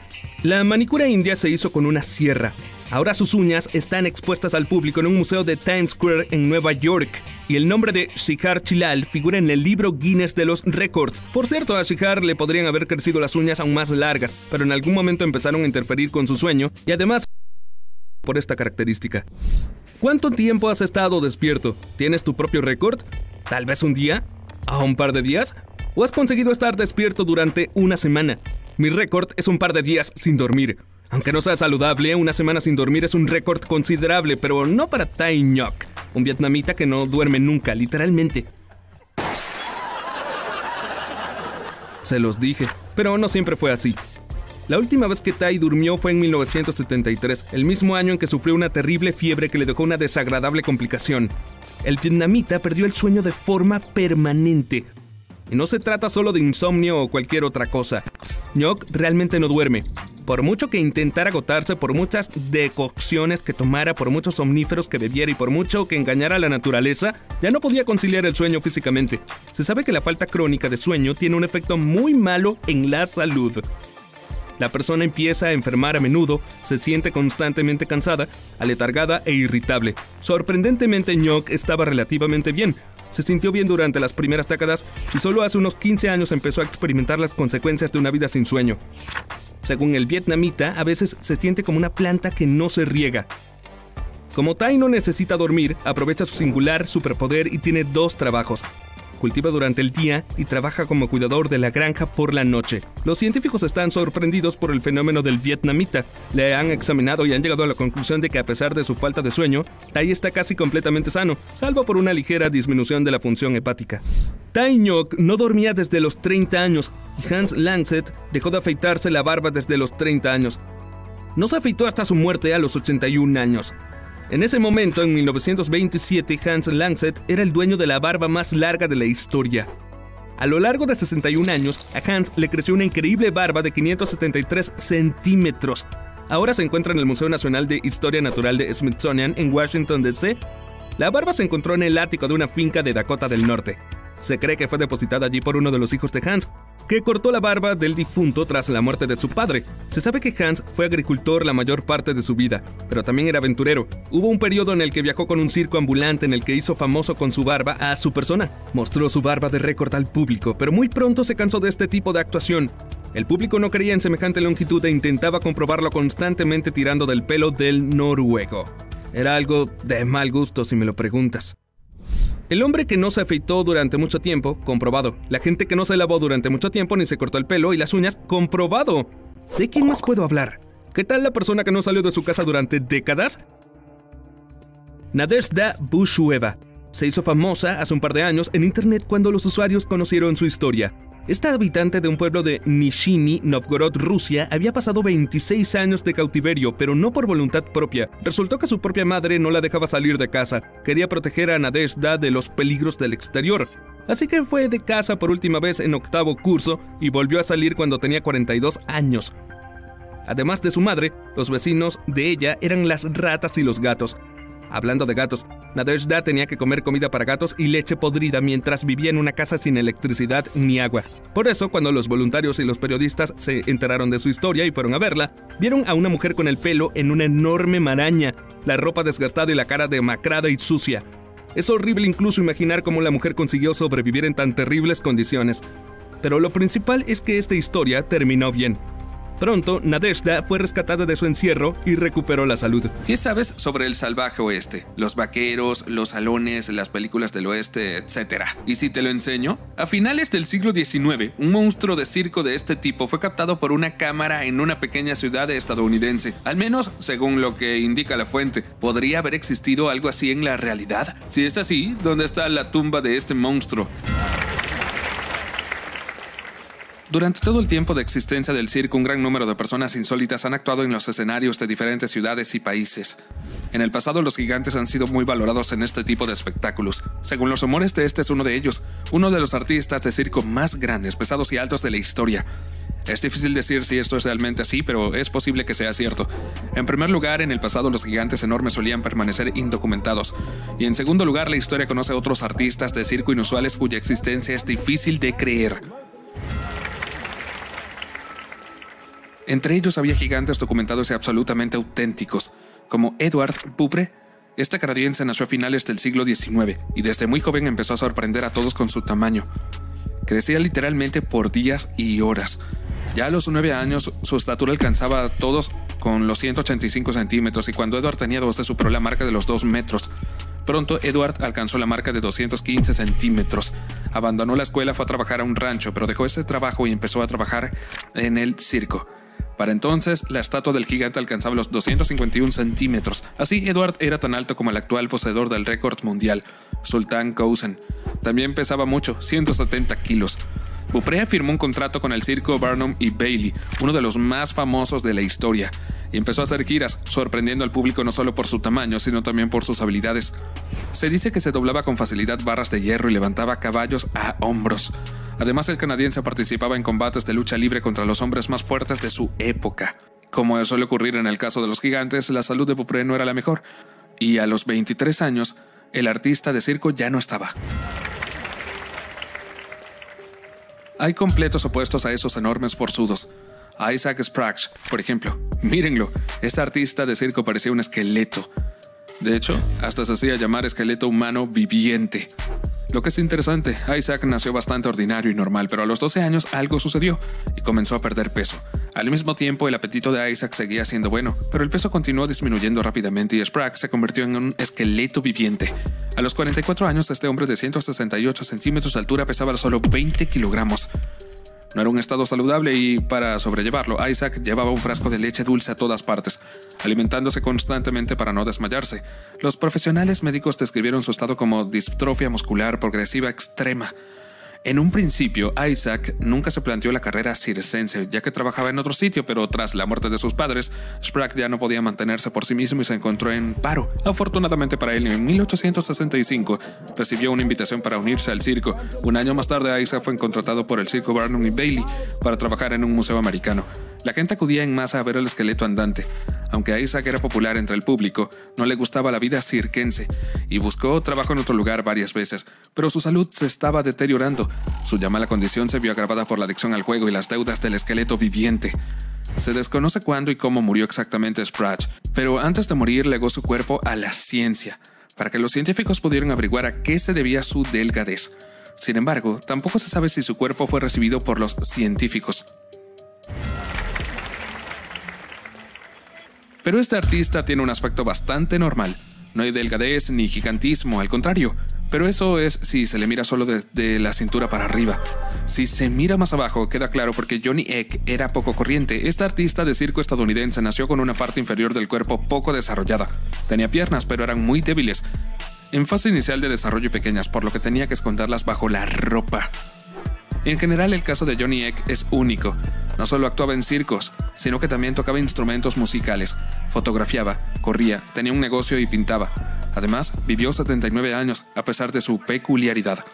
La manicura india se hizo con una sierra. Ahora sus uñas están expuestas al público en un museo de Times Square en Nueva York. Y el nombre de Shridhar Chillal figura en el libro Guinness de los récords. Por cierto, a Shridhar le podrían haber crecido las uñas aún más largas, pero en algún momento empezaron a interferir con su sueño y además por esta característica. ¿Cuánto tiempo has estado despierto? ¿Tienes tu propio récord? ¿Tal vez un día? ¿A un par de días? ¿O has conseguido estar despierto durante una semana? Mi récord es un par de días sin dormir. Aunque no sea saludable, una semana sin dormir es un récord considerable, pero no para Thai Ngoc, un vietnamita que no duerme nunca, literalmente. Se los dije, pero no siempre fue así. La última vez que Thai durmió fue en mil novecientos setenta y tres, el mismo año en que sufrió una terrible fiebre que le dejó una desagradable complicación. El vietnamita perdió el sueño de forma permanente. Y no se trata solo de insomnio o cualquier otra cosa. Ngoc realmente no duerme. Por mucho que intentara agotarse, por muchas decocciones que tomara, por muchos omníferos que bebiera y por mucho que engañara a la naturaleza, ya no podía conciliar el sueño físicamente. Se sabe que la falta crónica de sueño tiene un efecto muy malo en la salud. La persona empieza a enfermar a menudo, se siente constantemente cansada, aletargada e irritable. Sorprendentemente, Ngoc estaba relativamente bien. Se sintió bien durante las primeras décadas y solo hace unos quince años empezó a experimentar las consecuencias de una vida sin sueño. Según el vietnamita, a veces se siente como una planta que no se riega. Como Thai no necesita dormir, aprovecha su singular superpoder y tiene dos trabajos. Cultiva durante el día y trabaja como cuidador de la granja por la noche. Los científicos están sorprendidos por el fenómeno del vietnamita. Le han examinado y han llegado a la conclusión de que, a pesar de su falta de sueño, Thai está casi completamente sano, salvo por una ligera disminución de la función hepática. Thai Ngoc no dormía desde los treinta años y Hans Langseth dejó de afeitarse la barba desde los treinta años. No se afeitó hasta su muerte a los ochenta y un años. En ese momento, en mil novecientos veintisiete, Hans Langseth era el dueño de la barba más larga de la historia. A lo largo de sesenta y un años, a Hans le creció una increíble barba de quinientos setenta y tres centímetros. Ahora se encuentra en el Museo Nacional de Historia Natural de Smithsonian en Washington, D C La barba se encontró en el ático de una finca de Dakota del Norte. Se cree que fue depositada allí por uno de los hijos de Hans, que cortó la barba del difunto tras la muerte de su padre. Se sabe que Hans fue agricultor la mayor parte de su vida, pero también era aventurero. Hubo un periodo en el que viajó con un circo ambulante en el que hizo famoso con su barba a su persona. Mostró su barba de récord al público, pero muy pronto se cansó de este tipo de actuación. El público no creía en semejante longitud e intentaba comprobarlo constantemente tirando del pelo del noruego. Era algo de mal gusto, si me lo preguntas. El hombre que no se afeitó durante mucho tiempo, comprobado. La gente que no se lavó durante mucho tiempo ni se cortó el pelo y las uñas, comprobado. ¿De quién más puedo hablar? ¿Qué tal la persona que no salió de su casa durante décadas? Nadezhda Bushueva se hizo famosa hace un par de años en internet cuando los usuarios conocieron su historia. Esta habitante de un pueblo de Nizhny Novgorod, Rusia, había pasado veintiséis años de cautiverio, pero no por voluntad propia. Resultó que su propia madre no la dejaba salir de casa. Quería proteger a Nadezhda de los peligros del exterior. Así que fue de casa por última vez en octavo curso y volvió a salir cuando tenía cuarenta y dos años. Además de su madre, los vecinos de ella eran las ratas y los gatos. Hablando de gatos, Nadezhda tenía que comer comida para gatos y leche podrida mientras vivía en una casa sin electricidad ni agua. Por eso, cuando los voluntarios y los periodistas se enteraron de su historia y fueron a verla, vieron a una mujer con el pelo en una enorme maraña, la ropa desgastada y la cara demacrada y sucia. Es horrible incluso imaginar cómo la mujer consiguió sobrevivir en tan terribles condiciones. Pero lo principal es que esta historia terminó bien. Pronto, Nadezhda fue rescatada de su encierro y recuperó la salud. ¿Qué sabes sobre el salvaje oeste? Los vaqueros, los salones, las películas del oeste, etcétera. ¿Y si te lo enseño? A finales del siglo diecinueve, un monstruo de circo de este tipo fue captado por una cámara en una pequeña ciudad estadounidense. Al menos, según lo que indica la fuente, ¿podría haber existido algo así en la realidad? Si es así, ¿dónde está la tumba de este monstruo? Durante todo el tiempo de existencia del circo, un gran número de personas insólitas han actuado en los escenarios de diferentes ciudades y países. En el pasado, los gigantes han sido muy valorados en este tipo de espectáculos. Según los rumores, de este es uno de ellos, uno de los artistas de circo más grandes, pesados y altos de la historia. Es difícil decir si esto es realmente así, pero es posible que sea cierto. En primer lugar, en el pasado los gigantes enormes solían permanecer indocumentados. Y en segundo lugar, la historia conoce a otros artistas de circo inusuales cuya existencia es difícil de creer. Entre ellos había gigantes documentados y absolutamente auténticos, como Edouard Beaupré. Este canadiense nació a finales del siglo diecinueve y desde muy joven empezó a sorprender a todos con su tamaño. Crecía literalmente por días y horas. Ya a los nueve años, su estatura alcanzaba a todos con los ciento ochenta y cinco centímetros y cuando Edouard tenía doce superó la marca de los dos metros. Pronto, Edouard alcanzó la marca de doscientos quince centímetros. Abandonó la escuela, fue a trabajar a un rancho, pero dejó ese trabajo y empezó a trabajar en el circo. Para entonces, la estatua del gigante alcanzaba los doscientos cincuenta y uno centímetros. Así, Edouard era tan alto como el actual poseedor del récord mundial, Sultan Kösen. También pesaba mucho, ciento setenta kilos. Beaupré firmó un contrato con el circo Barnum y Bailey, uno de los más famosos de la historia, y empezó a hacer giras, sorprendiendo al público no solo por su tamaño, sino también por sus habilidades. Se dice que se doblaba con facilidad barras de hierro y levantaba caballos a hombros. Además, el canadiense participaba en combates de lucha libre contra los hombres más fuertes de su época. Como suele ocurrir en el caso de los gigantes, la salud de Beaupré no era la mejor, y a los veintitrés años, el artista de circo ya no estaba. Hay completos opuestos a esos enormes forzudos. Isaac Sprague, por ejemplo. Mírenlo, este artista de circo parecía un esqueleto. De hecho, hasta se hacía llamar esqueleto humano viviente. Lo que es interesante, Isaac nació bastante ordinario y normal, pero a los doce años algo sucedió y comenzó a perder peso. Al mismo tiempo, el apetito de Isaac seguía siendo bueno, pero el peso continuó disminuyendo rápidamente y Sprague se convirtió en un esqueleto viviente. A los cuarenta y cuatro años, este hombre de ciento sesenta y ocho centímetros de altura pesaba solo veinte kilogramos. No era un estado saludable y, para sobrellevarlo, Isaac llevaba un frasco de leche dulce a todas partes, alimentándose constantemente para no desmayarse. Los profesionales médicos describieron su estado como distrofia muscular progresiva extrema. En un principio, Isaac nunca se planteó la carrera circense, ya que trabajaba en otro sitio, pero tras la muerte de sus padres, Sprague ya no podía mantenerse por sí mismo y se encontró en paro. Afortunadamente para él, en mil ochocientos sesenta y cinco, recibió una invitación para unirse al circo. Un año más tarde, Isaac fue contratado por el circo Barnum y Bailey para trabajar en un museo americano. La gente acudía en masa a ver el esqueleto andante. Aunque Isaac era popular entre el público, no le gustaba la vida cirquense y buscó trabajo en otro lugar varias veces, pero su salud se estaba deteriorando. Su ya mala condición se vio agravada por la adicción al juego y las deudas del esqueleto viviente. Se desconoce cuándo y cómo murió exactamente Sprague, pero antes de morir legó su cuerpo a la ciencia, para que los científicos pudieran averiguar a qué se debía su delgadez. Sin embargo, tampoco se sabe si su cuerpo fue recibido por los científicos. Pero este artista tiene un aspecto bastante normal. No hay delgadez ni gigantismo, al contrario, Pero eso es si se le mira solo desde la cintura para arriba. Si se mira más abajo, queda claro porque Johnny Eck era poco corriente. Esta artista de circo estadounidense nació con una parte inferior del cuerpo poco desarrollada. Tenía piernas, pero eran muy débiles, en fase inicial de desarrollo y pequeñas, por lo que tenía que esconderlas bajo la ropa. En general, el caso de Johnny Eck es único. No solo actuaba en circos, sino que también tocaba instrumentos musicales, fotografiaba, corría, tenía un negocio y pintaba. Además, vivió setenta y nueve años, a pesar de su peculiaridad.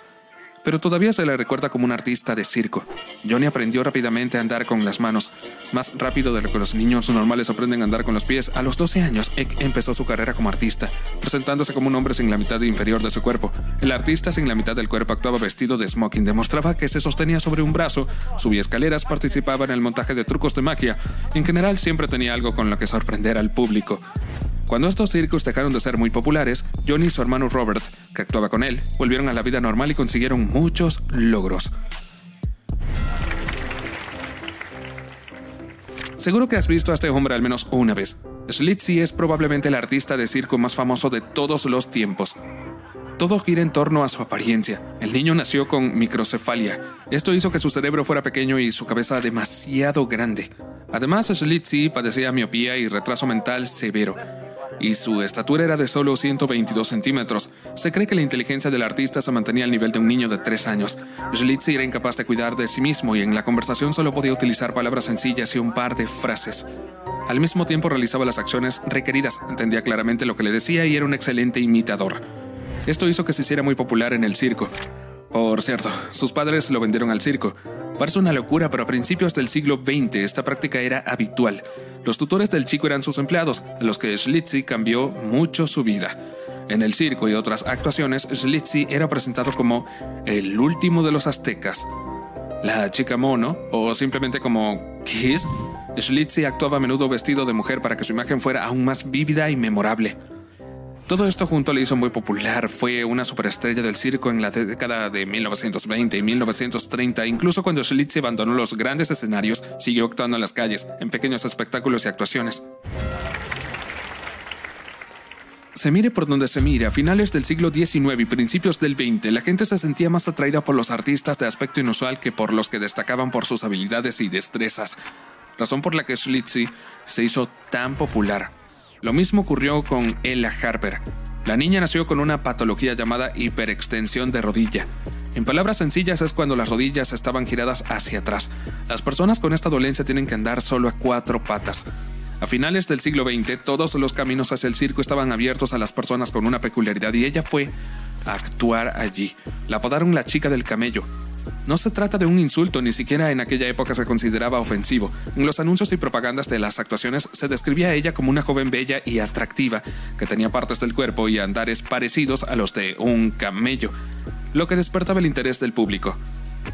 Pero todavía se le recuerda como un artista de circo. Johnny aprendió rápidamente a andar con las manos, más rápido de lo que los niños normales aprenden a andar con los pies. A los doce años, Eck empezó su carrera como artista, presentándose como un hombre sin la mitad inferior de su cuerpo. El artista sin la mitad del cuerpo actuaba vestido de smoking, demostraba que se sostenía sobre un brazo, subía escaleras, participaba en el montaje de trucos de magia. En general, siempre tenía algo con lo que sorprender al público. Cuando estos circos dejaron de ser muy populares, Johnny y su hermano Robert, que actuaba con él, volvieron a la vida normal y consiguieron muchos logros. Seguro que has visto a este hombre al menos una vez. Schlitzie es probablemente el artista de circo más famoso de todos los tiempos. Todo gira en torno a su apariencia. El niño nació con microcefalia. Esto hizo que su cerebro fuera pequeño y su cabeza demasiado grande. Además, Schlitzie padecía miopía y retraso mental severo, y su estatura era de solo ciento veintidós centímetros. Se cree que la inteligencia del artista se mantenía al nivel de un niño de tres años. Schlitzie era incapaz de cuidar de sí mismo y en la conversación solo podía utilizar palabras sencillas y un par de frases. Al mismo tiempo realizaba las acciones requeridas, entendía claramente lo que le decía y era un excelente imitador. Esto hizo que se hiciera muy popular en el circo. Por cierto, sus padres lo vendieron al circo. Parece una locura, pero a principios del siglo veinte esta práctica era habitual. Los tutores del chico eran sus empleados, a los que Schlitzie cambió mucho su vida. En el circo y otras actuaciones, Schlitzie era presentado como el último de los aztecas, la chica mono o simplemente como Kiss. Schlitzie actuaba a menudo vestido de mujer para que su imagen fuera aún más vívida y memorable. Todo esto junto le hizo muy popular, fue una superestrella del circo en la década de mil novecientos veinte y mil novecientos treinta. Incluso cuando Schlitzie abandonó los grandes escenarios, siguió actuando en las calles, en pequeños espectáculos y actuaciones. Se mire por donde se mire, a finales del siglo diecinueve y principios del veinte, la gente se sentía más atraída por los artistas de aspecto inusual que por los que destacaban por sus habilidades y destrezas, razón por la que Schlitzie se hizo tan popular. Lo mismo ocurrió con Ella Harper. La niña nació con una patología llamada hiperextensión de rodilla. En palabras sencillas es cuando las rodillas estaban giradas hacia atrás. Las personas con esta dolencia tienen que andar solo a cuatro patas. A finales del siglo veinte, todos los caminos hacia el circo estaban abiertos a las personas con una peculiaridad y ella fue a actuar allí. La apodaron la chica del camello. No se trata de un insulto, ni siquiera en aquella época se consideraba ofensivo. En los anuncios y propagandas de las actuaciones se describía a ella como una joven bella y atractiva, que tenía partes del cuerpo y andares parecidos a los de un camello, lo que despertaba el interés del público.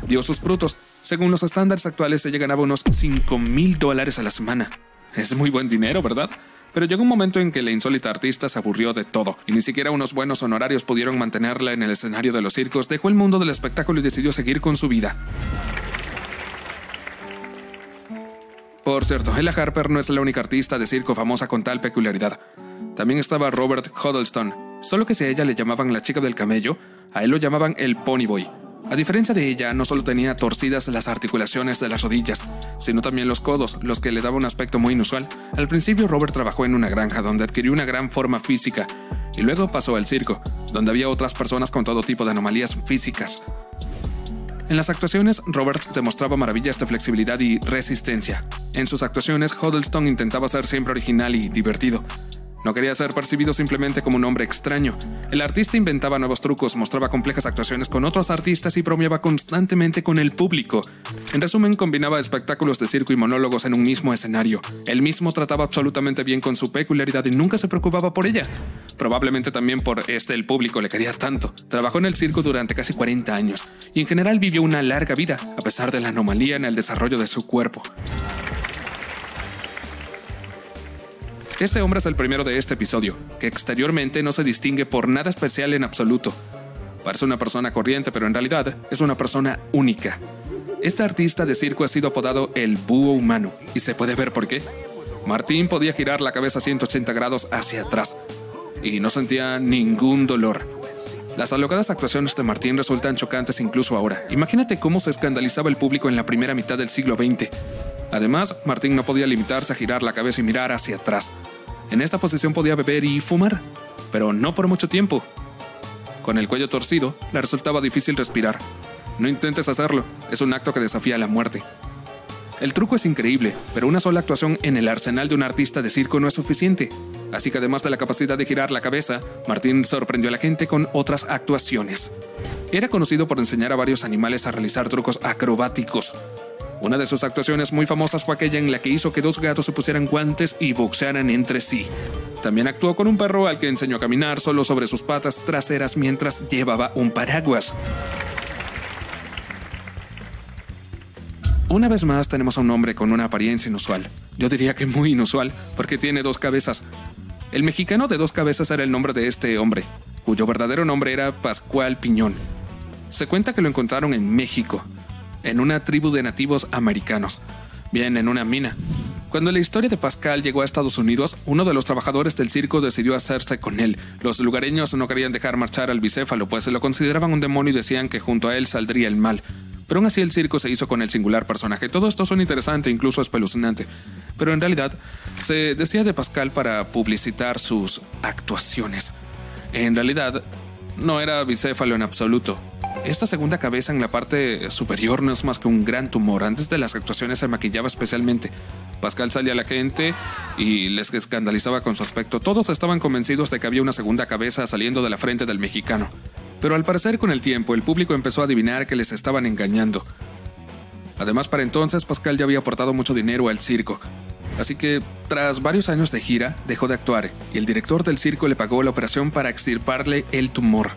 Dio sus frutos. Según los estándares actuales, ella ganaba unos cinco mil dólares a la semana. Es muy buen dinero, ¿verdad? Pero llegó un momento en que la insólita artista se aburrió de todo, y ni siquiera unos buenos honorarios pudieron mantenerla en el escenario de los circos. Dejó el mundo del espectáculo y decidió seguir con su vida. Por cierto, Ella Harper no es la única artista de circo famosa con tal peculiaridad. También estaba Robert Huddleston, solo que si a ella le llamaban la chica del camello, a él lo llamaban el Ponyboy. A diferencia de ella, no solo tenía torcidas las articulaciones de las rodillas, sino también los codos, los que le daba un aspecto muy inusual. Al principio, Robert trabajó en una granja donde adquirió una gran forma física, y luego pasó al circo, donde había otras personas con todo tipo de anomalías físicas. En las actuaciones, Robert demostraba maravillas de flexibilidad y resistencia. En sus actuaciones, Huddleston intentaba ser siempre original y divertido. No quería ser percibido simplemente como un hombre extraño. El artista inventaba nuevos trucos, mostraba complejas actuaciones con otros artistas y bromeaba constantemente con el público. En resumen, combinaba espectáculos de circo y monólogos en un mismo escenario. Él mismo trataba absolutamente bien con su peculiaridad y nunca se preocupaba por ella. Probablemente también por este el público le quería tanto. Trabajó en el circo durante casi cuarenta años y en general vivió una larga vida, a pesar de la anomalía en el desarrollo de su cuerpo. Este hombre es el primero de este episodio, que exteriormente no se distingue por nada especial en absoluto. Parece una persona corriente, pero en realidad es una persona única. Este artista de circo ha sido apodado el búho humano, y se puede ver por qué. Martín podía girar la cabeza ciento ochenta grados hacia atrás, y no sentía ningún dolor. Las alocadas actuaciones de Martín resultan chocantes incluso ahora. Imagínate cómo se escandalizaba el público en la primera mitad del siglo veinte. Además, Martín no podía limitarse a girar la cabeza y mirar hacia atrás. En esta posición podía beber y fumar, pero no por mucho tiempo. Con el cuello torcido, le resultaba difícil respirar. No intentes hacerlo, es un acto que desafía la muerte. El truco es increíble, pero una sola actuación en el arsenal de un artista de circo no es suficiente. Así que además de la capacidad de girar la cabeza, Martín sorprendió a la gente con otras actuaciones. Era conocido por enseñar a varios animales a realizar trucos acrobáticos. Una de sus actuaciones muy famosas fue aquella en la que hizo que dos gatos se pusieran guantes y boxearan entre sí. También actuó con un perro al que enseñó a caminar solo sobre sus patas traseras mientras llevaba un paraguas. Una vez más tenemos a un hombre con una apariencia inusual. Yo diría que muy inusual, porque tiene dos cabezas. El mexicano de dos cabezas era el nombre de este hombre, cuyo verdadero nombre era Pascual Piñón. Se cuenta que lo encontraron en México, en una tribu de nativos americanos. Bien, en una mina. Cuando la historia de Pascual llegó a Estados Unidos, uno de los trabajadores del circo decidió hacerse con él. Los lugareños no querían dejar marchar al bicéfalo, pues se lo consideraban un demonio y decían que junto a él saldría el mal. Pero aún así el circo se hizo con el singular personaje. Todo esto suena interesante, incluso espeluznante. Pero en realidad, se decía de Pascual para publicitar sus actuaciones. En realidad, no era bicéfalo en absoluto. Esta segunda cabeza en la parte superior no es más que un gran tumor. Antes de las actuaciones se maquillaba especialmente. Pascual salía a la gente y les escandalizaba con su aspecto. Todos estaban convencidos de que había una segunda cabeza saliendo de la frente del mexicano. Pero al parecer con el tiempo el público empezó a adivinar que les estaban engañando. Además, para entonces Pascual ya había aportado mucho dinero al circo. Así que, tras varios años de gira, dejó de actuar y el director del circo le pagó la operación para extirparle el tumor.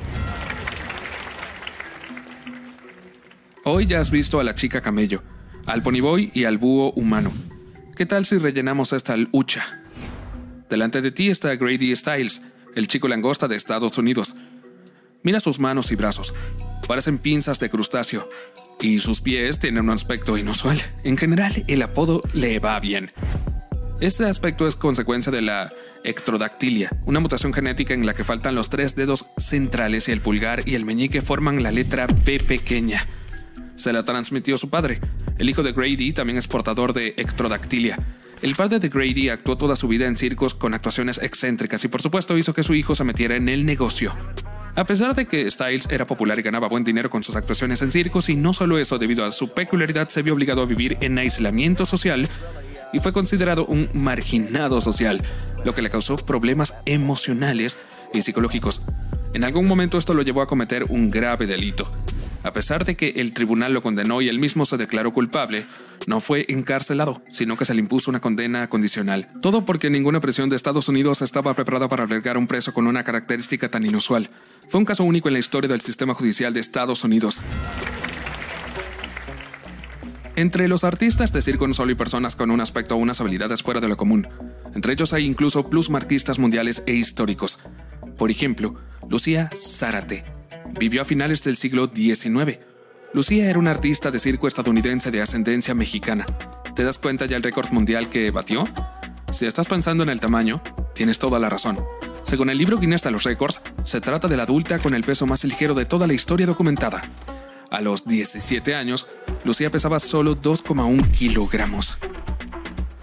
Hoy ya has visto a la chica camello, al ponyboy y al búho humano. ¿Qué tal si rellenamos esta hucha? Delante de ti está Grady Stiles, el chico langosta de Estados Unidos. Mira sus manos y brazos, parecen pinzas de crustáceo, y sus pies tienen un aspecto inusual. En general, el apodo le va bien. Este aspecto es consecuencia de la ectrodactilia, una mutación genética en la que faltan los tres dedos centrales y el pulgar y el meñique forman la letra P pequeña. Se la transmitió su padre. El hijo de Grady también es portador de ectrodactilia. El padre de Grady actuó toda su vida en circos con actuaciones excéntricas y por supuesto hizo que su hijo se metiera en el negocio. A pesar de que Stiles era popular y ganaba buen dinero con sus actuaciones en circos, y no solo eso, debido a su peculiaridad se vio obligado a vivir en aislamiento social y fue considerado un marginado social, lo que le causó problemas emocionales y psicológicos. En algún momento esto lo llevó a cometer un grave delito. A pesar de que el tribunal lo condenó y él mismo se declaró culpable, no fue encarcelado, sino que se le impuso una condena condicional. Todo porque ninguna prisión de Estados Unidos estaba preparada para albergar a un preso con una característica tan inusual. Fue un caso único en la historia del sistema judicial de Estados Unidos. Entre los artistas de circo no solo hay personas con un aspecto o unas habilidades fuera de lo común. Entre ellos hay incluso plusmarquistas mundiales e históricos. Por ejemplo, Lucía Zárate. Vivió a finales del siglo diecinueve. Lucía era una artista de circo estadounidense de ascendencia mexicana. ¿Te das cuenta ya el récord mundial que batió? Si estás pensando en el tamaño, tienes toda la razón. Según el libro Guinness de los Récords, se trata de la adulta con el peso más ligero de toda la historia documentada. A los diecisiete años, Lucía pesaba solo dos coma uno kilogramos.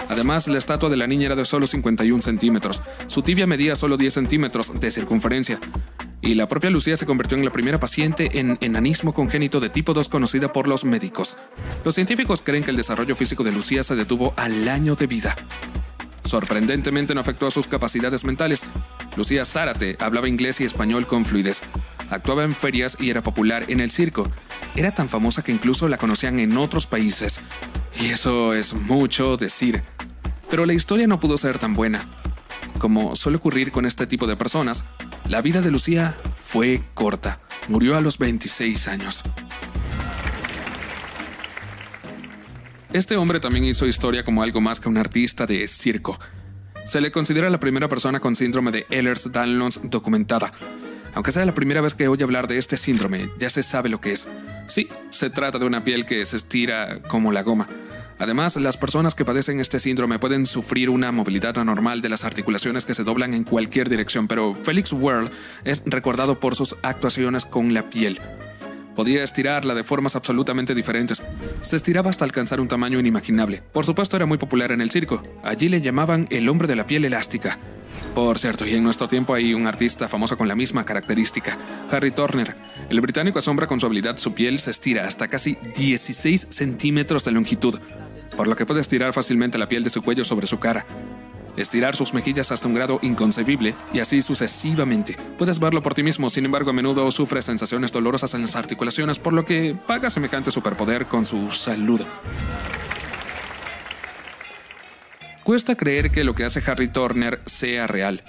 Además, la estatua de la niña era de solo cincuenta y un centímetros. Su tibia medía solo diez centímetros de circunferencia. Y la propia Lucía se convirtió en la primera paciente en enanismo congénito de tipo dos conocida por los médicos. Los científicos creen que el desarrollo físico de Lucía se detuvo al año de vida. Sorprendentemente no afectó a sus capacidades mentales. Lucía Zárate hablaba inglés y español con fluidez. Actuaba en ferias y era popular en el circo. Era tan famosa que incluso la conocían en otros países. Y eso es mucho decir. Pero la historia no pudo ser tan buena. Como suele ocurrir con este tipo de personas, la vida de Lucía fue corta. Murió a los veintiséis años. Este hombre también hizo historia como algo más que un artista de circo. Se le considera la primera persona con síndrome de Ehlers-Danlos documentada. Aunque sea la primera vez que oye hablar de este síndrome, ya se sabe lo que es. Sí, se trata de una piel que se estira como la goma. Además, las personas que padecen este síndrome pueden sufrir una movilidad anormal de las articulaciones que se doblan en cualquier dirección, pero Felix Werl es recordado por sus actuaciones con la piel. Podía estirarla de formas absolutamente diferentes. Se estiraba hasta alcanzar un tamaño inimaginable. Por supuesto, era muy popular en el circo. Allí le llamaban el hombre de la piel elástica. Por cierto, y en nuestro tiempo hay un artista famoso con la misma característica, Harry Turner. El británico asombra con su habilidad. Su piel se estira hasta casi dieciséis centímetros de longitud, por lo que puede estirar fácilmente la piel de su cuello sobre su cara. Estirar sus mejillas hasta un grado inconcebible y así sucesivamente. Puedes verlo por ti mismo, sin embargo a menudo sufre sensaciones dolorosas en las articulaciones, por lo que paga semejante superpoder con su salud. Cuesta creer que lo que hace Harry Turner sea real,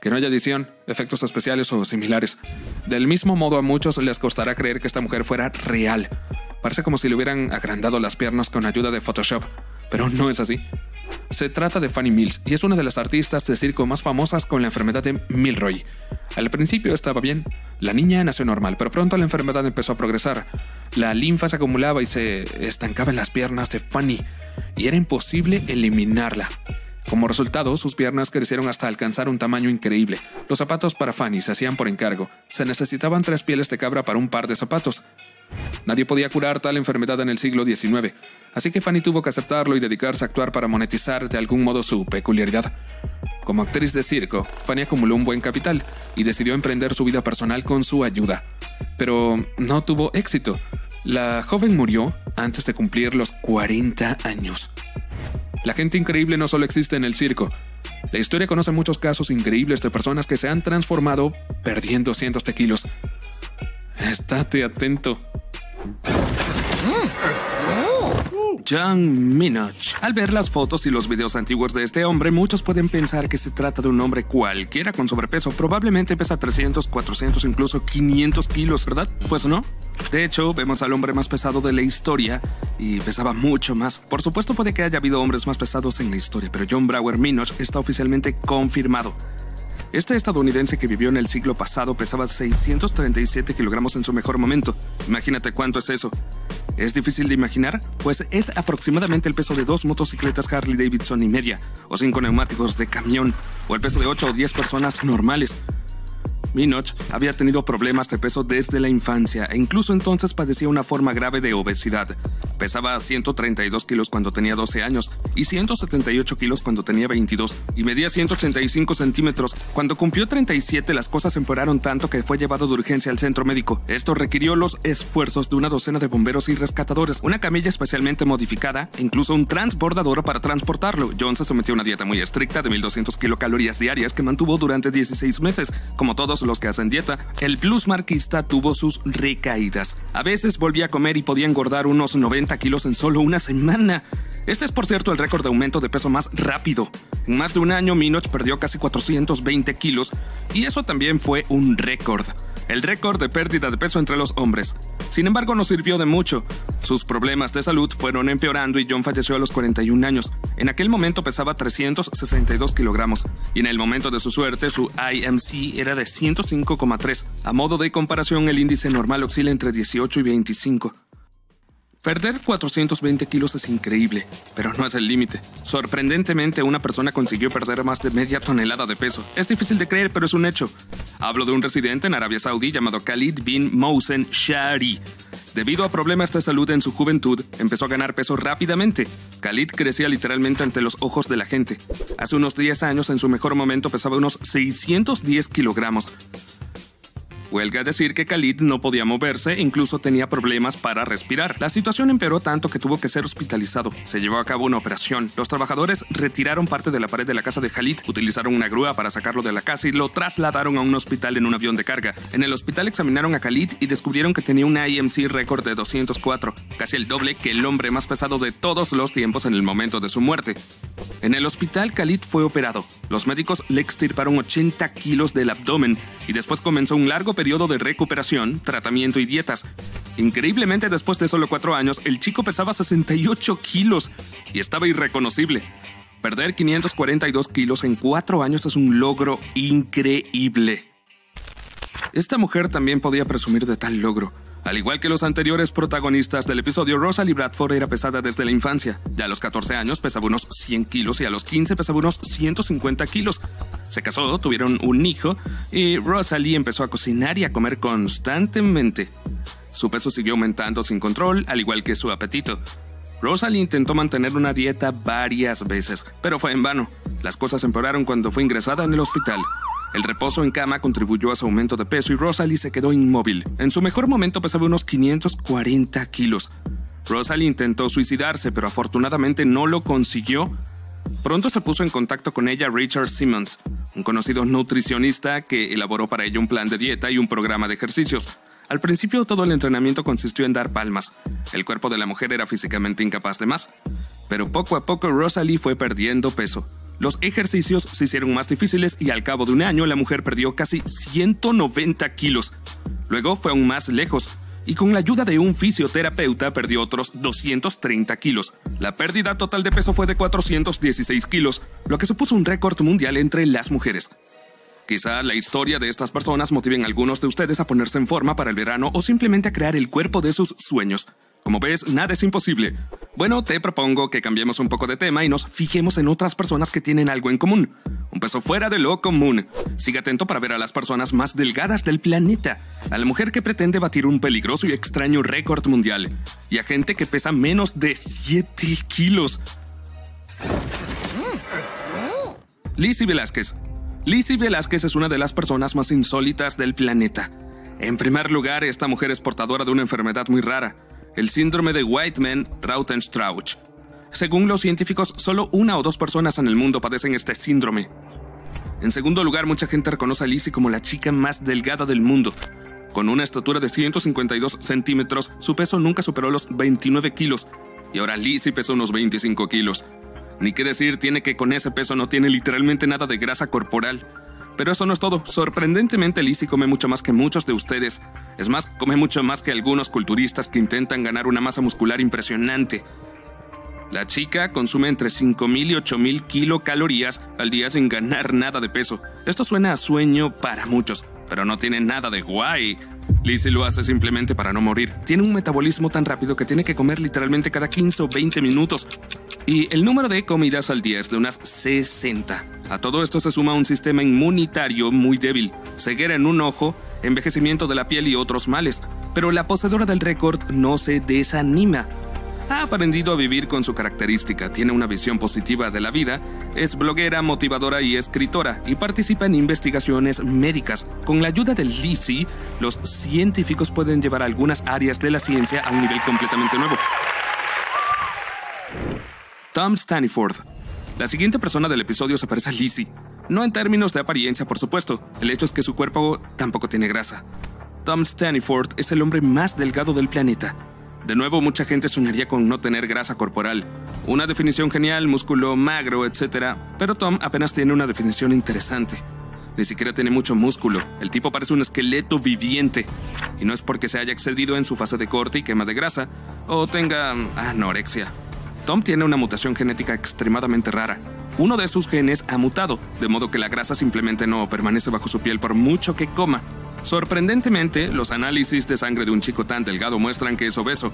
que no haya edición, efectos especiales o similares. Del mismo modo a muchos les costará creer que esta mujer fuera real. Parece como si le hubieran agrandado las piernas con ayuda de Photoshop, pero no es así. Se trata de Fanny Mills y es una de las artistas de circo más famosas con la enfermedad de Milroy. Al principio estaba bien, la niña nació normal, pero pronto la enfermedad empezó a progresar. La linfa se acumulaba y se estancaba en las piernas de Fanny y era imposible eliminarla. Como resultado, sus piernas crecieron hasta alcanzar un tamaño increíble. Los zapatos para Fanny se hacían por encargo. Se necesitaban tres pieles de cabra para un par de zapatos. Nadie podía curar tal enfermedad en el siglo diecinueve, así que Fanny tuvo que aceptarlo y dedicarse a actuar para monetizar de algún modo su peculiaridad. Como actriz de circo, Fanny acumuló un buen capital y decidió emprender su vida personal con su ayuda, pero no tuvo éxito. La joven murió antes de cumplir los cuarenta años. La gente increíble no solo existe en el circo. La historia conoce muchos casos increíbles de personas que se han transformado perdiendo cientos de kilos. Estate atento. Jon Minnoch. Al ver las fotos y los videos antiguos de este hombre, muchos pueden pensar que se trata de un hombre cualquiera con sobrepeso. Probablemente pesa trescientos, cuatrocientos, incluso quinientos kilos, ¿verdad? Pues no. De hecho, vemos al hombre más pesado de la historia y pesaba mucho más. Por supuesto, puede que haya habido hombres más pesados en la historia, pero Jon Brower Minnoch está oficialmente confirmado. Este estadounidense que vivió en el siglo pasado pesaba seiscientos treinta y siete kilogramos en su mejor momento. Imagínate cuánto es eso. ¿Es difícil de imaginar? Pues es aproximadamente el peso de dos motocicletas Harley Davidson y media, o cinco neumáticos de camión, o el peso de ocho o diez personas normales. Minnoch había tenido problemas de peso desde la infancia e incluso entonces padecía una forma grave de obesidad. Pesaba ciento treinta y dos kilos cuando tenía doce años y ciento setenta y ocho kilos cuando tenía veintidós y medía ciento ochenta y cinco centímetros. Cuando cumplió treinta y siete, las cosas empeoraron tanto que fue llevado de urgencia al centro médico. Esto requirió los esfuerzos de una docena de bomberos y rescatadores, una camilla especialmente modificada e incluso un transbordador para transportarlo. Jon se sometió a una dieta muy estricta de mil doscientas kilocalorías diarias que mantuvo durante dieciséis meses. Como todos los que hacen dieta, el plusmarquista tuvo sus recaídas. A veces volvía a comer y podía engordar unos noventa kilos en solo una semana. Este es, por cierto, el récord de aumento de peso más rápido. En más de un año, Minnoch perdió casi cuatrocientos veinte kilos y eso también fue un récord. El récord de pérdida de peso entre los hombres. Sin embargo, no sirvió de mucho. Sus problemas de salud fueron empeorando y Jon falleció a los cuarenta y un años. En aquel momento pesaba trescientos sesenta y dos kilogramos y en el momento de su suerte su I M C era de ciento cinco coma tres. A modo de comparación, el índice normal oscila entre dieciocho y veinticinco. Perder cuatrocientos veinte kilos es increíble, pero no es el límite. Sorprendentemente, una persona consiguió perder más de media tonelada de peso. Es difícil de creer, pero es un hecho. Hablo de un residente en Arabia Saudí llamado Khalid bin Mohsen Shaari. Debido a problemas de salud en su juventud, empezó a ganar peso rápidamente. Khalid crecía literalmente ante los ojos de la gente. Hace unos diez años, en su mejor momento, pesaba unos seiscientos diez kilogramos. Huelga decir que Khalid no podía moverse e incluso tenía problemas para respirar. La situación empeoró tanto que tuvo que ser hospitalizado. Se llevó a cabo una operación. Los trabajadores retiraron parte de la pared de la casa de Khalid, utilizaron una grúa para sacarlo de la casa y lo trasladaron a un hospital en un avión de carga. En el hospital examinaron a Khalid y descubrieron que tenía una I M C récord de doscientos cuatro, casi el doble que el hombre más pesado de todos los tiempos en el momento de su muerte. En el hospital, Khalid fue operado. Los médicos le extirparon ochenta kilos del abdomen y después comenzó un largo periodo periodo de recuperación, tratamiento y dietas. Increíblemente, después de solo cuatro años, el chico pesaba sesenta y ocho kilos y estaba irreconocible. Perder quinientos cuarenta y dos kilos en cuatro años es un logro increíble. Esta mujer también podía presumir de tal logro. Al igual que los anteriores protagonistas del episodio, Rosalie Bradford era pesada desde la infancia. Ya a los catorce años pesaba unos cien kilos y a los quince pesaba unos ciento cincuenta kilos. Se casó, tuvieron un hijo y Rosalie empezó a cocinar y a comer constantemente. Su peso siguió aumentando sin control, al igual que su apetito. Rosalie intentó mantener una dieta varias veces, pero fue en vano. Las cosas empeoraron cuando fue ingresada en el hospital. El reposo en cama contribuyó a su aumento de peso y Rosalie se quedó inmóvil. En su mejor momento pesaba unos quinientos cuarenta kilos. Rosalie intentó suicidarse, pero afortunadamente no lo consiguió. Pronto se puso en contacto con ella Richard Simmons, un conocido nutricionista que elaboró para ella un plan de dieta y un programa de ejercicios. Al principio todo el entrenamiento consistió en dar palmas. El cuerpo de la mujer era físicamente incapaz de más. Pero poco a poco Rosalie fue perdiendo peso. Los ejercicios se hicieron más difíciles y al cabo de un año la mujer perdió casi ciento noventa kilos. Luego fue aún más lejos y con la ayuda de un fisioterapeuta perdió otros doscientos treinta kilos. La pérdida total de peso fue de cuatrocientos dieciséis kilos, lo que supuso un récord mundial entre las mujeres. Quizá la historia de estas personas motiven a algunos de ustedes a ponerse en forma para el verano o simplemente a crear el cuerpo de sus sueños. Como ves, nada es imposible. Bueno, te propongo que cambiemos un poco de tema y nos fijemos en otras personas que tienen algo en común. Un peso fuera de lo común. Sigue atento para ver a las personas más delgadas del planeta, a la mujer que pretende batir un peligroso y extraño récord mundial, y a gente que pesa menos de siete kilos. Lizzie Velásquez. Lizzie Velásquez es una de las personas más insólitas del planeta. En primer lugar, esta mujer es portadora de una enfermedad muy rara. El síndrome de Whiteman-Rautenstrauch. Según los científicos, solo una o dos personas en el mundo padecen este síndrome. En segundo lugar, mucha gente reconoce a Lizzie como la chica más delgada del mundo. Con una estatura de ciento cincuenta y dos centímetros, su peso nunca superó los veintinueve kilos. Y ahora Lizzie pesa unos veinticinco kilos. Ni qué decir, tiene que con ese peso no tiene literalmente nada de grasa corporal. Pero eso no es todo. Sorprendentemente, Lizzie come mucho más que muchos de ustedes. Es más, come mucho más que algunos culturistas que intentan ganar una masa muscular impresionante. La chica consume entre cinco mil y ocho mil kilocalorías al día sin ganar nada de peso. Esto suena a sueño para muchos, pero no tiene nada de guay. Lizzie lo hace simplemente para no morir. Tiene un metabolismo tan rápido que tiene que comer literalmente cada quince o veinte minutos. Y el número de comidas al día es de unas sesenta. A todo esto se suma un sistema inmunitario muy débil, ceguera en un ojo, envejecimiento de la piel y otros males. Pero la poseedora del récord no se desanima. Ha aprendido a vivir con su característica, tiene una visión positiva de la vida, es bloguera, motivadora y escritora, y participa en investigaciones médicas. Con la ayuda de Lizzie, los científicos pueden llevar algunas áreas de la ciencia a un nivel completamente nuevo. Tom Staniford. La siguiente persona del episodio se parece a Lizzie. No en términos de apariencia, por supuesto. El hecho es que su cuerpo tampoco tiene grasa. Tom Staniford es el hombre más delgado del planeta. De nuevo, mucha gente soñaría con no tener grasa corporal. Una definición genial, músculo magro, etcétera. Pero Tom apenas tiene una definición interesante. Ni siquiera tiene mucho músculo. El tipo parece un esqueleto viviente. Y no es porque se haya excedido en su fase de corte y quema de grasa o tenga anorexia. Tom tiene una mutación genética extremadamente rara. Uno de sus genes ha mutado, de modo que la grasa simplemente no permanece bajo su piel por mucho que coma. Sorprendentemente, los análisis de sangre de un chico tan delgado muestran que es obeso.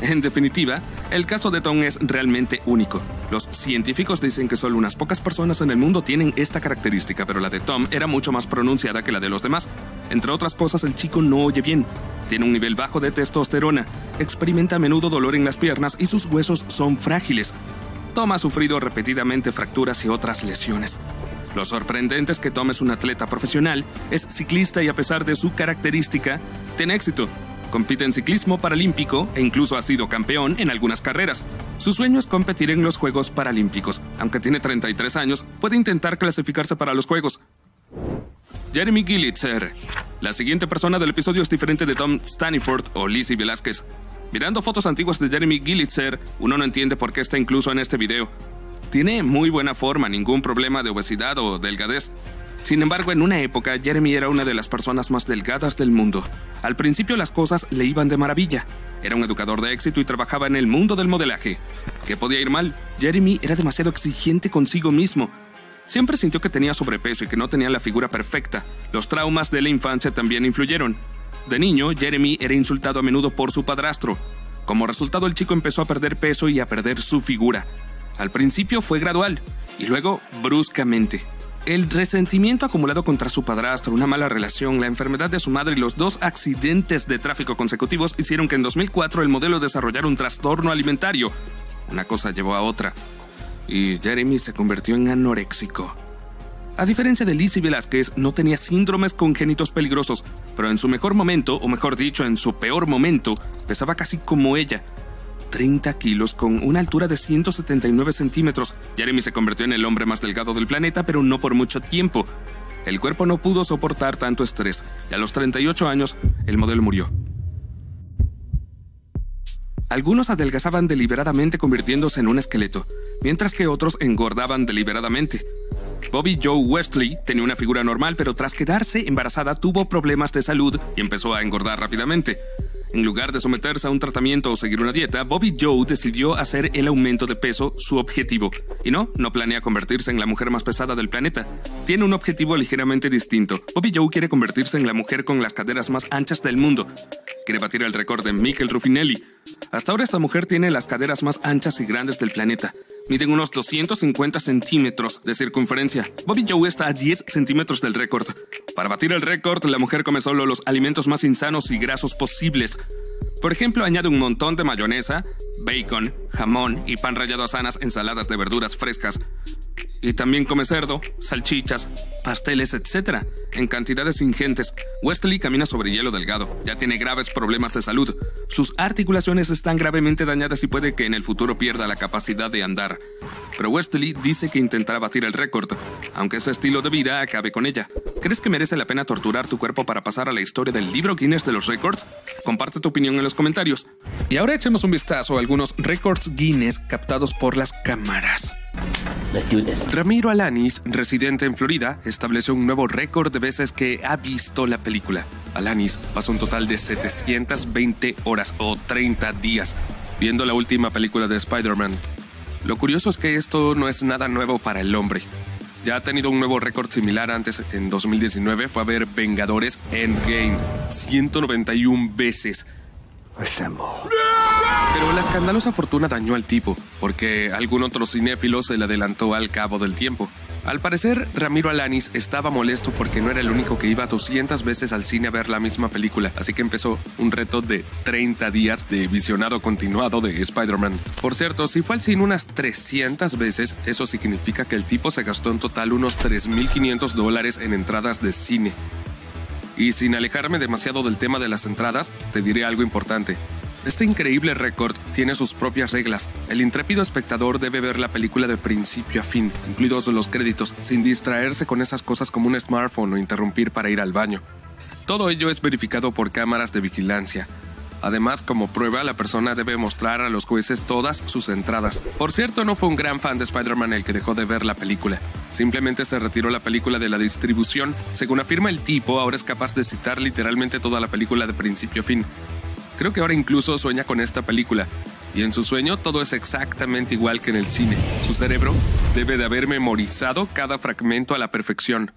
En definitiva, el caso de Tom es realmente único. Los científicos dicen que solo unas pocas personas en el mundo tienen esta característica, pero la de Tom era mucho más pronunciada que la de los demás. Entre otras cosas, el chico no oye bien, tiene un nivel bajo de testosterona, experimenta a menudo dolor en las piernas y sus huesos son frágiles. Tom ha sufrido repetidamente fracturas y otras lesiones. Lo sorprendente es que Tom es un atleta profesional, es ciclista y a pesar de su característica, tiene éxito. Compite en ciclismo paralímpico e incluso ha sido campeón en algunas carreras. Su sueño es competir en los Juegos Paralímpicos. Aunque tiene treinta y tres años, puede intentar clasificarse para los Juegos. Jeremy Gillitzer. La siguiente persona del episodio es diferente de Tom Staniford o Lizzie Velásquez. Mirando fotos antiguas de Jeremy Gillitzer, uno no entiende por qué está incluso en este video. Tiene muy buena forma, ningún problema de obesidad o delgadez. Sin embargo, en una época, Jeremy era una de las personas más delgadas del mundo. Al principio las cosas le iban de maravilla. Era un educador de éxito y trabajaba en el mundo del modelaje. ¿Qué podía ir mal? Jeremy era demasiado exigente consigo mismo. Siempre sintió que tenía sobrepeso y que no tenía la figura perfecta. Los traumas de la infancia también influyeron. De niño, Jeremy era insultado a menudo por su padrastro. Como resultado, el chico empezó a perder peso y a perder su figura. Al principio fue gradual, y luego bruscamente. El resentimiento acumulado contra su padrastro, una mala relación, la enfermedad de su madre y los dos accidentes de tráfico consecutivos hicieron que en dos mil cuatro el modelo desarrollara un trastorno alimentario. Una cosa llevó a otra, y Jeremy se convirtió en anoréxico. A diferencia de Lizzie Velásquez, no tenía síndromes congénitos peligrosos, pero en su mejor momento, o mejor dicho, en su peor momento, pesaba casi como ella. treinta kilos con una altura de ciento setenta y nueve centímetros. Jeremy se convirtió en el hombre más delgado del planeta, pero no por mucho tiempo. El cuerpo no pudo soportar tanto estrés, y a los treinta y ocho años, el modelo murió. Algunos adelgazaban deliberadamente convirtiéndose en un esqueleto, mientras que otros engordaban deliberadamente. Bobby Joe Westley tenía una figura normal, pero tras quedarse embarazada tuvo problemas de salud y empezó a engordar rápidamente. En lugar de someterse a un tratamiento o seguir una dieta, Bobby Joe decidió hacer el aumento de peso su objetivo. Y no, no planea convertirse en la mujer más pesada del planeta. Tiene un objetivo ligeramente distinto. Bobby Joe quiere convertirse en la mujer con las caderas más anchas del mundo. Quiere batir el récord de Michael Ruffinelli. Hasta ahora esta mujer tiene las caderas más anchas y grandes del planeta. Miden unos doscientos cincuenta centímetros de circunferencia. Bobby Joe está a diez centímetros del récord. Para batir el récord, la mujer come solo los alimentos más insanos y grasos posibles. Por ejemplo, añade un montón de mayonesa, bacon, jamón y pan rallado a sanas ensaladas de verduras frescas. Y también come cerdo, salchichas, pasteles, etcétera, en cantidades ingentes. Westley camina sobre hielo delgado. Ya tiene graves problemas de salud. Sus articulaciones están gravemente dañadas y puede que en el futuro pierda la capacidad de andar. Pero Westley dice que intentará batir el récord, aunque ese estilo de vida acabe con ella. ¿Crees que merece la pena torturar tu cuerpo para pasar a la historia del libro Guinness de los récords? Comparte tu opinión en los comentarios. Y ahora echemos un vistazo a algunos récords Guinness captados por las cámaras. Ramiro Alanis, residente en Florida, estableció un nuevo récord de veces que ha visto la película. Alanis pasó un total de setecientas veinte horas o treinta días viendo la última película de Spider-Man. Lo curioso es que esto no es nada nuevo para el hombre. Ya ha tenido un nuevo récord similar antes. En dos mil diecinueve fue a ver Vengadores Endgame ciento noventa y una veces. Pero la escandalosa fortuna dañó al tipo, porque algún otro cinéfilo se le adelantó al cabo del tiempo. Al parecer, Ramiro Alanis estaba molesto porque no era el único que iba doscientas veces al cine a ver la misma película, así que empezó un reto de treinta días de visionado continuado de Spider-Man. Por cierto, si fue al cine unas trescientas veces, eso significa que el tipo se gastó en total unos tres mil quinientos dólares en entradas de cine. Y sin alejarme demasiado del tema de las entradas, te diré algo importante. Este increíble récord tiene sus propias reglas. El intrépido espectador debe ver la película de principio a fin, incluidos los créditos, sin distraerse con esas cosas como un smartphone o interrumpir para ir al baño. Todo ello es verificado por cámaras de vigilancia. Además, como prueba, la persona debe mostrar a los jueces todas sus entradas. Por cierto, no fue un gran fan de Spider-Man el que dejó de ver la película. Simplemente se retiró la película de la distribución. Según afirma el tipo, ahora es capaz de citar literalmente toda la película de principio a fin. Creo que ahora incluso sueña con esta película. Y en su sueño todo es exactamente igual que en el cine. Su cerebro debe de haber memorizado cada fragmento a la perfección.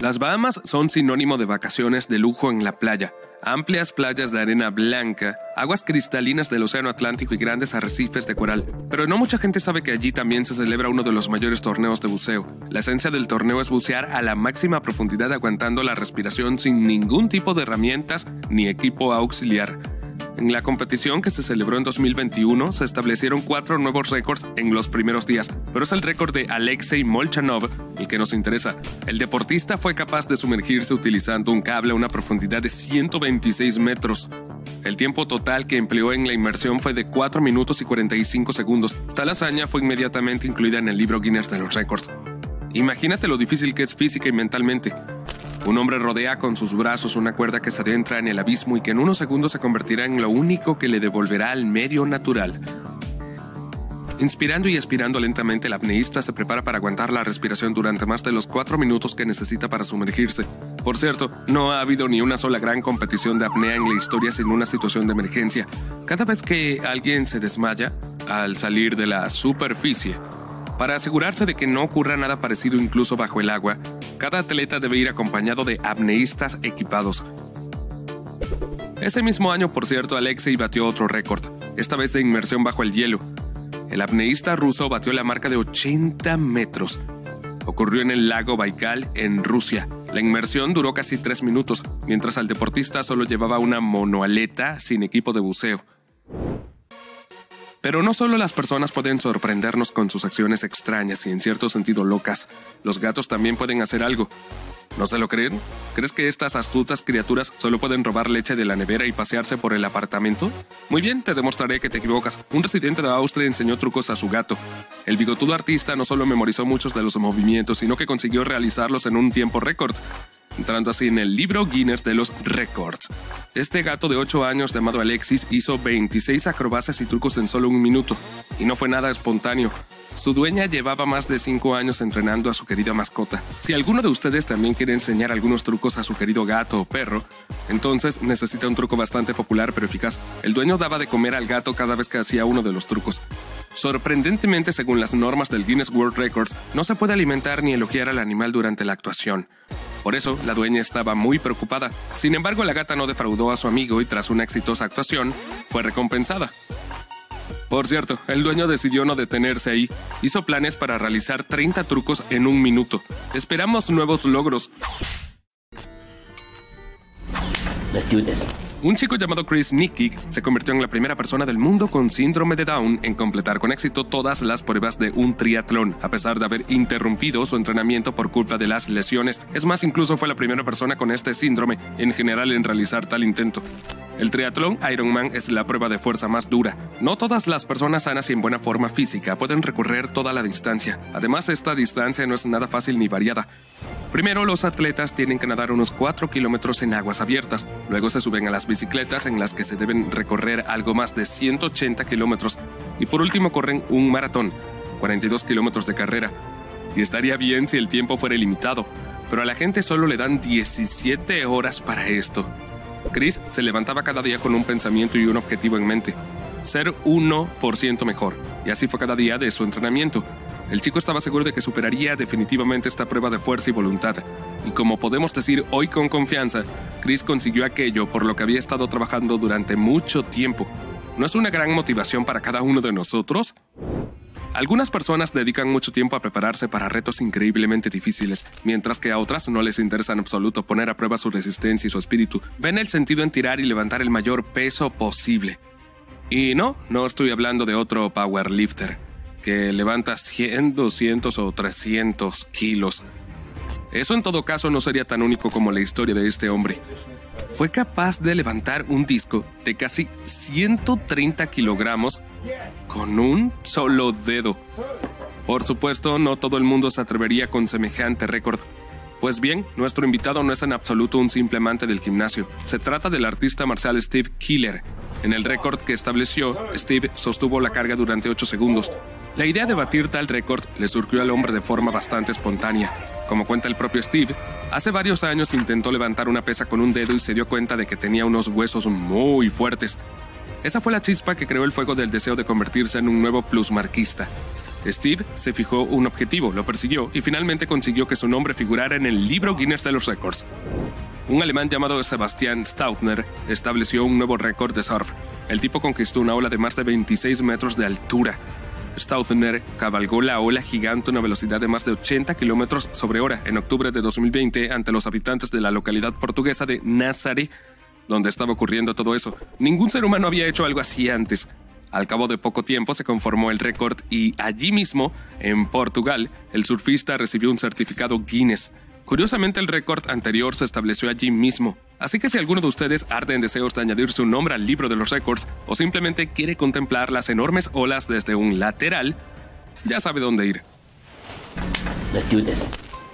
Las Bahamas son sinónimo de vacaciones de lujo en la playa. Amplias playas de arena blanca, aguas cristalinas del Océano Atlántico y grandes arrecifes de coral. Pero no mucha gente sabe que allí también se celebra uno de los mayores torneos de buceo. La esencia del torneo es bucear a la máxima profundidad aguantando la respiración sin ningún tipo de herramientas ni equipo auxiliar. En la competición que se celebró en dos mil veintiuno se establecieron cuatro nuevos récords en los primeros días, pero es el récord de Alexei Molchanov el que nos interesa. El deportista fue capaz de sumergirse utilizando un cable a una profundidad de ciento veintiséis metros. El tiempo total que empleó en la inmersión fue de cuatro minutos y cuarenta y cinco segundos. Tal hazaña fue inmediatamente incluida en el libro Guinness de los récords. Imagínate lo difícil que es física y mentalmente. Un hombre rodea con sus brazos una cuerda que se adentra en el abismo y que en unos segundos se convertirá en lo único que le devolverá al medio natural. Inspirando y expirando lentamente, el apneísta se prepara para aguantar la respiración durante más de los cuatro minutos que necesita para sumergirse. Por cierto, no ha habido ni una sola gran competición de apnea en la historia sin una situación de emergencia. Cada vez que alguien se desmaya al salir de la superficie, para asegurarse de que no ocurra nada parecido incluso bajo el agua, cada atleta debe ir acompañado de apneístas equipados. Ese mismo año, por cierto, Alexei batió otro récord, esta vez de inmersión bajo el hielo. El apneísta ruso batió la marca de ochenta metros. Ocurrió en el lago Baikal, en Rusia. La inmersión duró casi tres minutos, mientras al deportista solo llevaba una monoaleta sin equipo de buceo. Pero no solo las personas pueden sorprendernos con sus acciones extrañas y en cierto sentido locas, los gatos también pueden hacer algo. ¿No se lo creen? ¿Crees que estas astutas criaturas solo pueden robar leche de la nevera y pasearse por el apartamento? Muy bien, te demostraré que te equivocas. Un residente de Austria enseñó trucos a su gato. El bigotudo artista no solo memorizó muchos de los movimientos, sino que consiguió realizarlos en un tiempo récord, entrando así en el libro Guinness de los récords. Este gato de ocho años llamado Alexis hizo veintiséis acrobacias y trucos en solo un minuto, y no fue nada espontáneo. Su dueña llevaba más de cinco años entrenando a su querida mascota. Si alguno de ustedes también quiere enseñar algunos trucos a su querido gato o perro, entonces necesita un truco bastante popular pero eficaz. El dueño daba de comer al gato cada vez que hacía uno de los trucos. Sorprendentemente, según las normas del Guinness World Records, no se puede alimentar ni elogiar al animal durante la actuación. Por eso, la dueña estaba muy preocupada. Sin embargo, la gata no defraudó a su amigo y tras una exitosa actuación, fue recompensada. Por cierto, el dueño decidió no detenerse ahí. Hizo planes para realizar treinta trucos en un minuto. Esperamos nuevos logros. Let's do this. Un chico llamado Chris Nickick se convirtió en la primera persona del mundo con síndrome de Down en completar con éxito todas las pruebas de un triatlón, a pesar de haber interrumpido su entrenamiento por culpa de las lesiones. Es más, incluso fue la primera persona con este síndrome en general en realizar tal intento. El triatlón Ironman es la prueba de fuerza más dura. No todas las personas sanas y en buena forma física pueden recorrer toda la distancia. Además, esta distancia no es nada fácil ni variada. Primero, los atletas tienen que nadar unos cuatro kilómetros en aguas abiertas. Luego se suben a las bicicletas, en las que se deben recorrer algo más de ciento ochenta kilómetros. Y por último corren un maratón, cuarenta y dos kilómetros de carrera. Y estaría bien si el tiempo fuera ilimitado, pero a la gente solo le dan diecisiete horas para esto. Chris se levantaba cada día con un pensamiento y un objetivo en mente: ser uno por ciento mejor. Y así fue cada día de su entrenamiento. El chico estaba seguro de que superaría definitivamente esta prueba de fuerza y voluntad. Y como podemos decir hoy con confianza, Chris consiguió aquello por lo que había estado trabajando durante mucho tiempo. ¿No es una gran motivación para cada uno de nosotros? Algunas personas dedican mucho tiempo a prepararse para retos increíblemente difíciles, mientras que a otras no les interesa en absoluto poner a prueba su resistencia y su espíritu. Ven el sentido en tirar y levantar el mayor peso posible. Y no, no estoy hablando de otro powerlifter que levanta cien, doscientos o trescientos kilos. Eso en todo caso no sería tan único como la historia de este hombre. Fue capaz de levantar un disco de casi ciento treinta kilogramos con un solo dedo. Por supuesto, no todo el mundo se atrevería con semejante récord. Pues bien, nuestro invitado no es en absoluto un simple amante del gimnasio. Se trata del artista marcial Steve Killer. En el récord que estableció, Steve sostuvo la carga durante ocho segundos. La idea de batir tal récord le surgió al hombre de forma bastante espontánea. Como cuenta el propio Steve, hace varios años intentó levantar una pesa con un dedo y se dio cuenta de que tenía unos huesos muy fuertes. Esa fue la chispa que creó el fuego del deseo de convertirse en un nuevo plusmarquista. Steve se fijó un objetivo, lo persiguió y finalmente consiguió que su nombre figurara en el libro Guinness de los récords. Un alemán llamado Sebastian Stautner estableció un nuevo récord de surf. El tipo conquistó una ola de más de veintiséis metros de altura. Stautner cabalgó la ola gigante a una velocidad de más de ochenta kilómetros sobre hora en octubre de dos mil veinte ante los habitantes de la localidad portuguesa de Nazaré, donde estaba ocurriendo todo eso. Ningún ser humano había hecho algo así antes. Al cabo de poco tiempo se conformó el récord y allí mismo, en Portugal, el surfista recibió un certificado Guinness. Curiosamente, el récord anterior se estableció allí mismo. Así que si alguno de ustedes arde en deseos de añadir su nombre al libro de los récords o simplemente quiere contemplar las enormes olas desde un lateral, ya sabe dónde ir. Let's do this.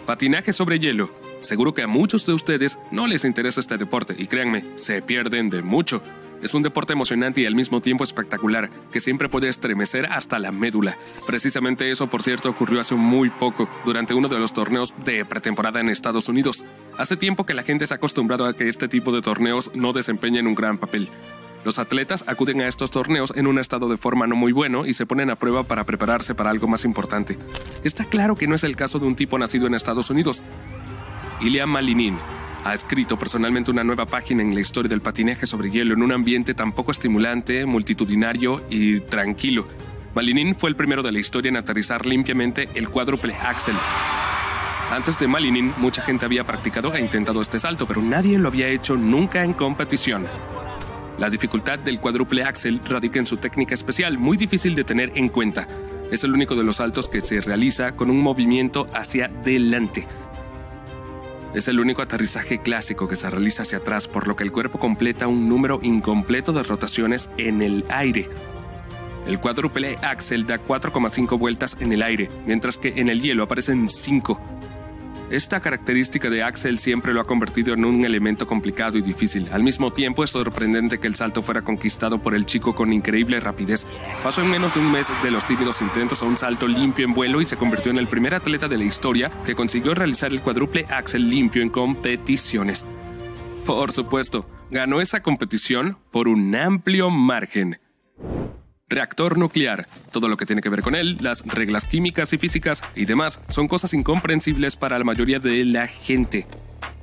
Patinaje sobre hielo. Seguro que a muchos de ustedes no les interesa este deporte y créanme, se pierden de mucho. Es un deporte emocionante y al mismo tiempo espectacular, que siempre puede estremecer hasta la médula. Precisamente eso, por cierto, ocurrió hace muy poco, durante uno de los torneos de pretemporada en Estados Unidos. Hace tiempo que la gente se ha acostumbrado a que este tipo de torneos no desempeñen un gran papel. Los atletas acuden a estos torneos en un estado de forma no muy bueno y se ponen a prueba para prepararse para algo más importante. Está claro que no es el caso de un tipo nacido en Estados Unidos. Ilia Malinin, Ha escrito personalmente una nueva página en la historia del patinaje sobre hielo en un ambiente tan poco estimulante, multitudinario y tranquilo. Malinin fue el primero de la historia en aterrizar limpiamente el cuádruple axel. Antes de Malinin, mucha gente había practicado e intentado este salto, pero nadie lo había hecho nunca en competición. La dificultad del cuádruple axel radica en su técnica especial, muy difícil de tener en cuenta. Es el único de los saltos que se realiza con un movimiento hacia adelante. Es el único aterrizaje clásico que se realiza hacia atrás, por lo que el cuerpo completa un número incompleto de rotaciones en el aire. El cuádruple axel da cuatro coma cinco vueltas en el aire, mientras que en el hielo aparecen cinco. Esta característica de axel siempre lo ha convertido en un elemento complicado y difícil. Al mismo tiempo, es sorprendente que el salto fuera conquistado por el chico con increíble rapidez. Pasó en menos de un mes de los tímidos intentos a un salto limpio en vuelo y se convirtió en el primer atleta de la historia que consiguió realizar el cuádruple axel limpio en competiciones. Por supuesto, ganó esa competición por un amplio margen. Reactor nuclear. Todo lo que tiene que ver con él, las reglas químicas y físicas y demás, son cosas incomprensibles para la mayoría de la gente.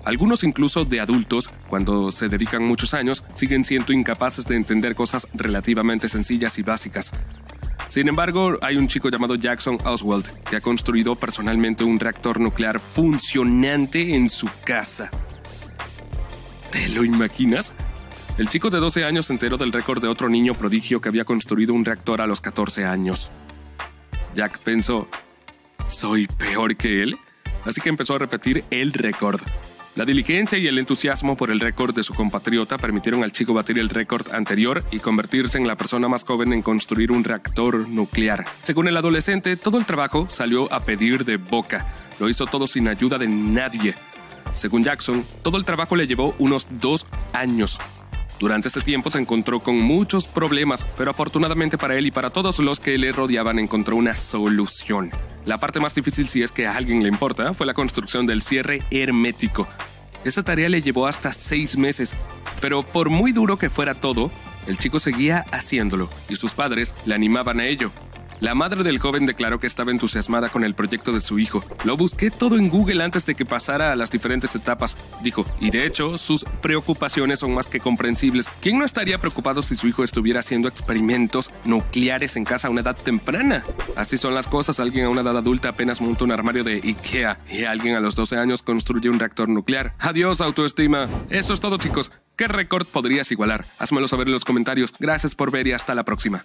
Algunos incluso de adultos, cuando se dedican muchos años, siguen siendo incapaces de entender cosas relativamente sencillas y básicas. Sin embargo, hay un chico llamado Jackson Oswalt que ha construido personalmente un reactor nuclear funcionante en su casa. ¿Te lo imaginas? El chico de doce años se enteró del récord de otro niño prodigio que había construido un reactor a los catorce años. Jack pensó, ¿soy peor que él? Así que empezó a repetir el récord. La diligencia y el entusiasmo por el récord de su compatriota permitieron al chico batir el récord anterior y convertirse en la persona más joven en construir un reactor nuclear. Según el adolescente, todo el trabajo salió a pedir de boca. Lo hizo todo sin ayuda de nadie. Según Jackson, todo el trabajo le llevó unos dos años. Durante ese tiempo se encontró con muchos problemas, pero afortunadamente para él y para todos los que le rodeaban encontró una solución. La parte más difícil, si es que a alguien le importa, fue la construcción del cierre hermético. Esta tarea le llevó hasta seis meses, pero por muy duro que fuera todo, el chico seguía haciéndolo y sus padres le animaban a ello. La madre del joven declaró que estaba entusiasmada con el proyecto de su hijo. Lo busqué todo en Google antes de que pasara a las diferentes etapas, dijo. Y de hecho, sus preocupaciones son más que comprensibles. ¿Quién no estaría preocupado si su hijo estuviera haciendo experimentos nucleares en casa a una edad temprana? Así son las cosas. Alguien a una edad adulta apenas monta un armario de IKEA y alguien a los doce años construye un reactor nuclear. Adiós, autoestima. Eso es todo, chicos. ¿Qué récord podrías igualar? Házmelo saber en los comentarios. Gracias por ver y hasta la próxima.